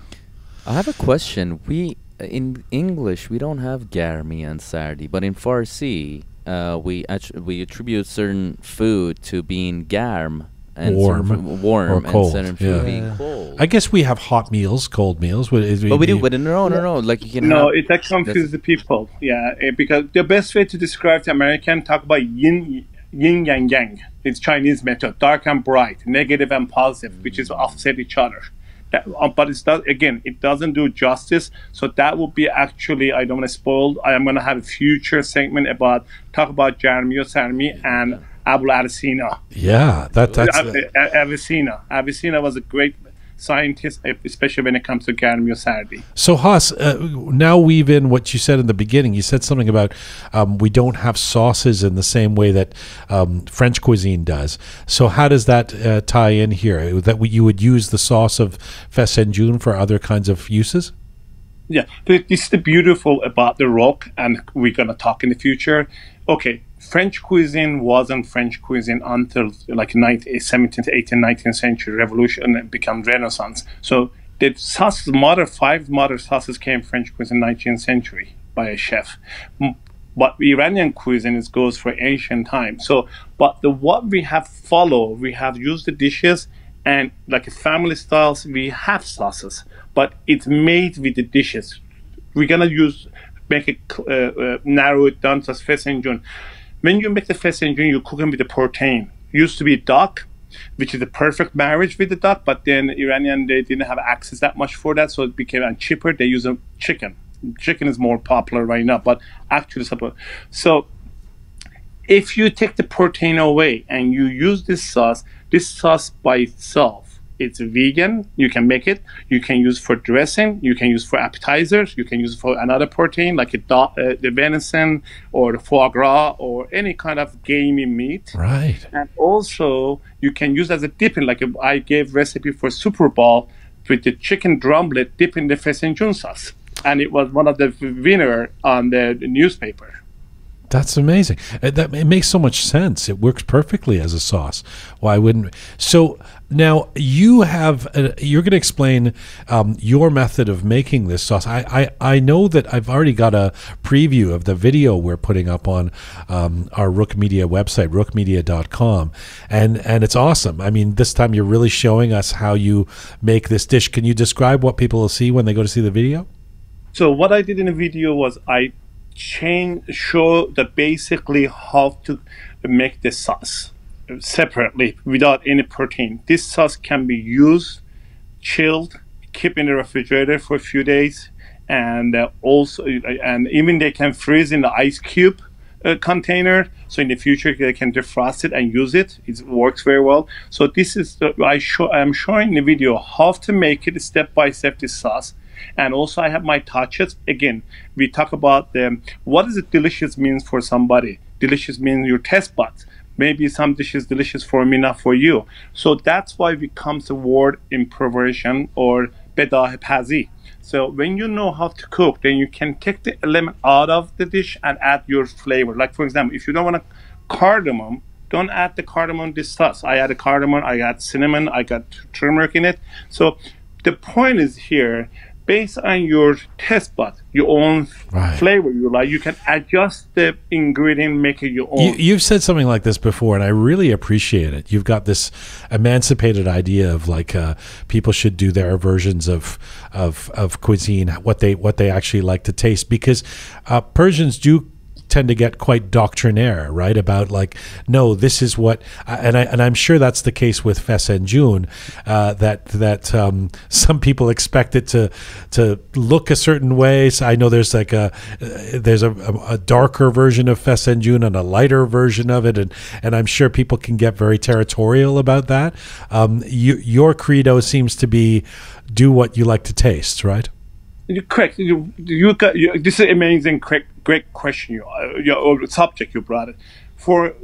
have a question. We in English we don't have garmi and sardi, but in Farsi. Uh, we attr we attribute certain food to being garm and warm, warm, or cold. And certain food yeah. being cold. I guess we have hot meals, cold meals. But we, we do, but no, no, no. Like you can. No, have, it that confuses the people. Yeah, because the best way to describe the American talk about yin, yin yang yang. It's Chinese method: dark and bright, negative and positive, which is offset each other. That, but it's not, again, it doesn't do justice. So that will be actually, I don't want to spoil, I am going to have a future segment about, talk about Jeremy Sarmi and Abu Ali Sina. Yeah, that, that's... Avicenna. Avicenna was a great scientist, especially when it comes to Jeremy Sarmi. So Hoss, uh, now weave in what you said in the beginning. You said something about um, we don't have sauces in the same way that um, French cuisine does. So how does that uh, tie in here? That we, you would use the sauce of Fesenjoon for other kinds of uses? Yeah, this is the beautiful about the Roqe, and we're going to talk in the future. Okay, French cuisine wasn't French cuisine until like nineteenth, seventeenth, eighteenth, nineteenth century revolution and become Renaissance. So the sauces, modern, five modern sauces came French cuisine nineteenth century by a chef. But Iranian cuisine is, goes for ancient time. So, but the what we have followed, we have used the dishes, and like a family styles, we have sauces, but it's made with the dishes. We're gonna use, make it uh, uh, narrow it down to Fesenjoon. When you make the Fesenjoon, you cook them with the protein. Used to be duck, which is the perfect marriage with the duck, but then Iranian, they didn't have access that much for that, so it became cheaper. They use a chicken. Chicken is more popular right now, but actually, so if you take the protein away and you use this sauce, this sauce by itself, it's vegan. You can make it. You can use for dressing. You can use for appetizers. You can use for another protein like a uh, the venison or the foie gras or any kind of gamey meat. Right. And also you can use as a dipping. Like a, I gave recipe for Super Bowl with the chicken drumlet dipping the Fesenjoon sauce, and it was one of the winner on the newspaper. That's amazing. It, that, it makes so much sense. It works perfectly as a sauce. Why wouldn't? So now you have, a, you're going to explain um, your method of making this sauce. I, I, I know that I've already got a preview of the video we're putting up on um, our Roqe Media website, roqe media dot com. And, and it's awesome. I mean, this time you're really showing us how you make this dish. Can you describe what people will see when they go to see the video? So what I did in the video was I change show that basically how to make the sauce separately without any protein. This sauce can be used, chilled, keep in the refrigerator for a few days, and uh, also and even they can freeze in the ice cube uh, container. So in the future they can defrost it and use it. It works very well. So this is the, I show I'm showing in the video how to make it step by step this sauce. And also I have my touches. Again, we talk about them. What does it delicious means for somebody? Delicious means your taste buds. Maybe some dishes delicious for me, not for you. So that's why it comes the word improvisation or bedahepazi. So when you know how to cook, then you can take the element out of the dish and add your flavor. Like for example, if you don't want to cardamom, don't add the cardamom this sauce. I add a cardamom, I add cinnamon, I got turmeric in it. So the point is here, based on your taste bud, your own right. flavor you like, you can adjust the ingredient, make it your own. You, you've said something like this before, and I really appreciate it. You've got this emancipated idea of like uh, people should do their versions of of of cuisine, what they what they actually like to taste, because uh, Persians do tend to get quite doctrinaire, right? About like, no, this is what, and I and I'm sure that's the case with Fesenjoon, uh, that that um, some people expect it to to look a certain way. So I know there's like a there's a, a darker version of Fesenjoon and a lighter version of it, and and I'm sure people can get very territorial about that. Um, you, your credo seems to be, do what you like to taste, right? You, correct. You, you, got, you, this is amazing. Correct. Great question, you, uh, your subject you brought it. For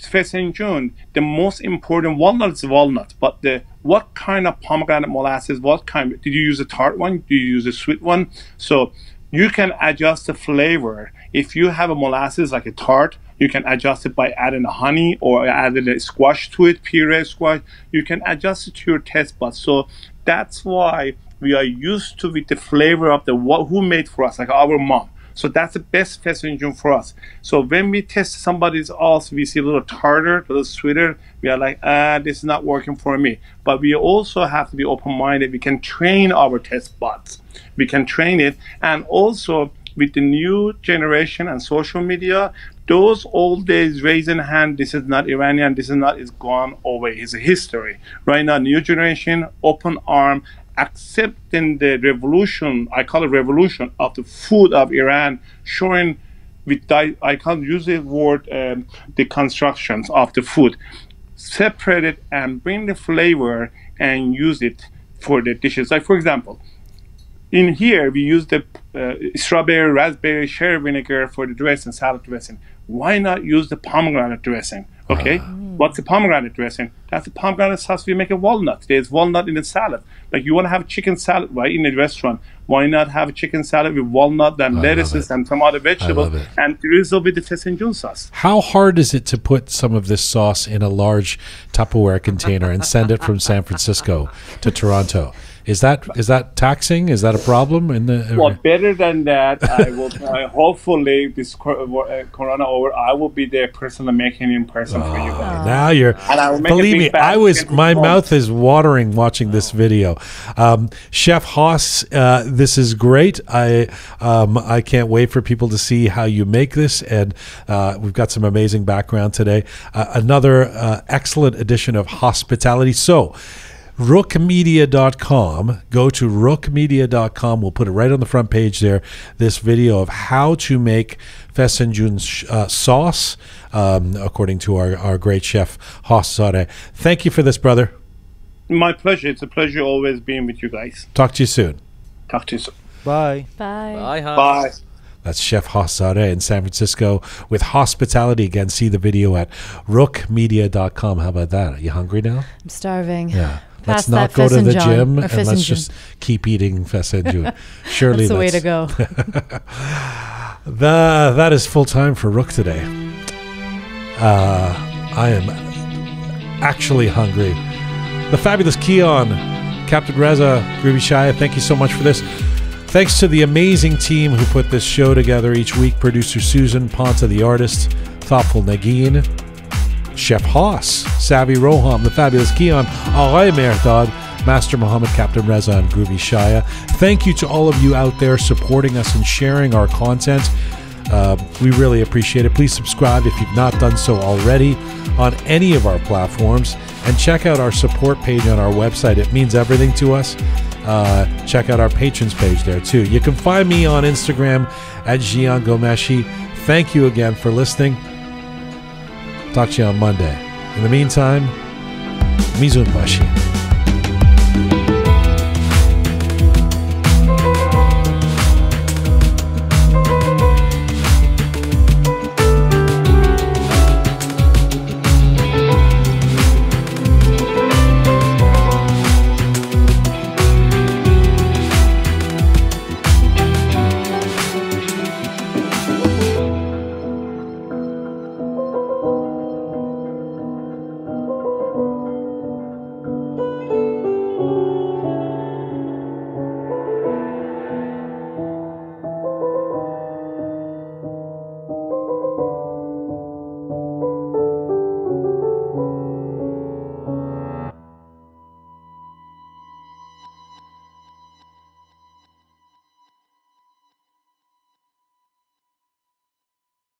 Fesenjoon, the most important walnut is walnut, but the what kind of pomegranate molasses, what kind, did you use a tart one, do you use a sweet one? So you can adjust the flavor. If you have a molasses like a tart, you can adjust it by adding honey or adding a squash to it, puree squash. You can adjust it to your taste buds. So that's why we are used to with the flavor of the what who made for us, like our mom. So that's the best Fesenjoon for us. So when we test somebody's else, we see a little tartar, a little sweeter. We are like, ah, this is not working for me. But we also have to be open-minded. We can train our test bots. We can train it. And also with the new generation and social media, those old days raising hand, this is not Iranian, this is not, is gone away. It's a history. Right now, new generation, open arm, accepting the revolution, I call it revolution, of the food of Iran, showing, with di I can't use the word, um, the constructions of the food. Separate it and bring the flavor and use it for the dishes. Like, for example, in here, we use the uh, strawberry, raspberry, sherry vinegar for the dressing, salad dressing. Why not use the pomegranate dressing? Okay, uh-huh. What's the pomegranate dressing? That's the pomegranate sauce. We make a walnut. There's walnut in the salad. Like you want to have chicken salad, right, in the restaurant. Why not have a chicken salad with walnut and I lettuces and some other vegetables and drizzle with the Fesenjoon sauce? How hard is it to put some of this sauce in a large Tupperware container and send it from San Francisco to Toronto? Is that is that taxing? Is that a problem? In the well, better than that, I will. I hopefully, this corona over, I will be there personally making it in person oh, for you guys. Now you're. And I will make believe me, I was. My home. Mouth is watering watching this video. Um, Chef Hoss, uh, this is great. I um, I can't wait for people to see how you make this, and uh, we've got some amazing background today. Uh, another uh, excellent edition of Hospitality. So. Roqe Media dot com. Go to Roqe Media dot com. We'll put it right on the front page there, this video of how to make Fesenjoon uh, sauce, um, according to our, our great chef, Hoss Zareh. Thank you for this, brother. My pleasure. It's a pleasure always being with you guys. Talk to you soon. Talk to you soon. Bye. Bye. Bye, Hoss. Bye. That's Chef Hoss Zareh in San Francisco with hospitality. Again, see the video at Roqe Media dot com. How about that? Are you hungry now? I'm starving. Yeah. Let's not go to the gym, and let's just keep eating Fesenjoon. Surely that's the way to go. the, that is full time for Roqe today. Uh, I am actually hungry. The fabulous Kian, Captain Reza, Groovy Shaya, thank you so much for this. Thanks to the amazing team who put this show together each week. Producer Susan, Ponta the artist, Thoughtful Nagin, Chef Hoss, Savi Roham, the fabulous Kian, Aray Merdad, Master Mohammed, Captain Reza, and Groovy Shaya. Thank you to all of you out there supporting us and sharing our content. Uh, we really appreciate it. Please subscribe if you've not done so already on any of our platforms. And check out our support page on our website. It means everything to us. Uh, check out our patrons page there too. You can find me on Instagram at Jian Ghomeshi. Thank you again for listening. Talk to you on Monday. In the meantime, Mizunbashi.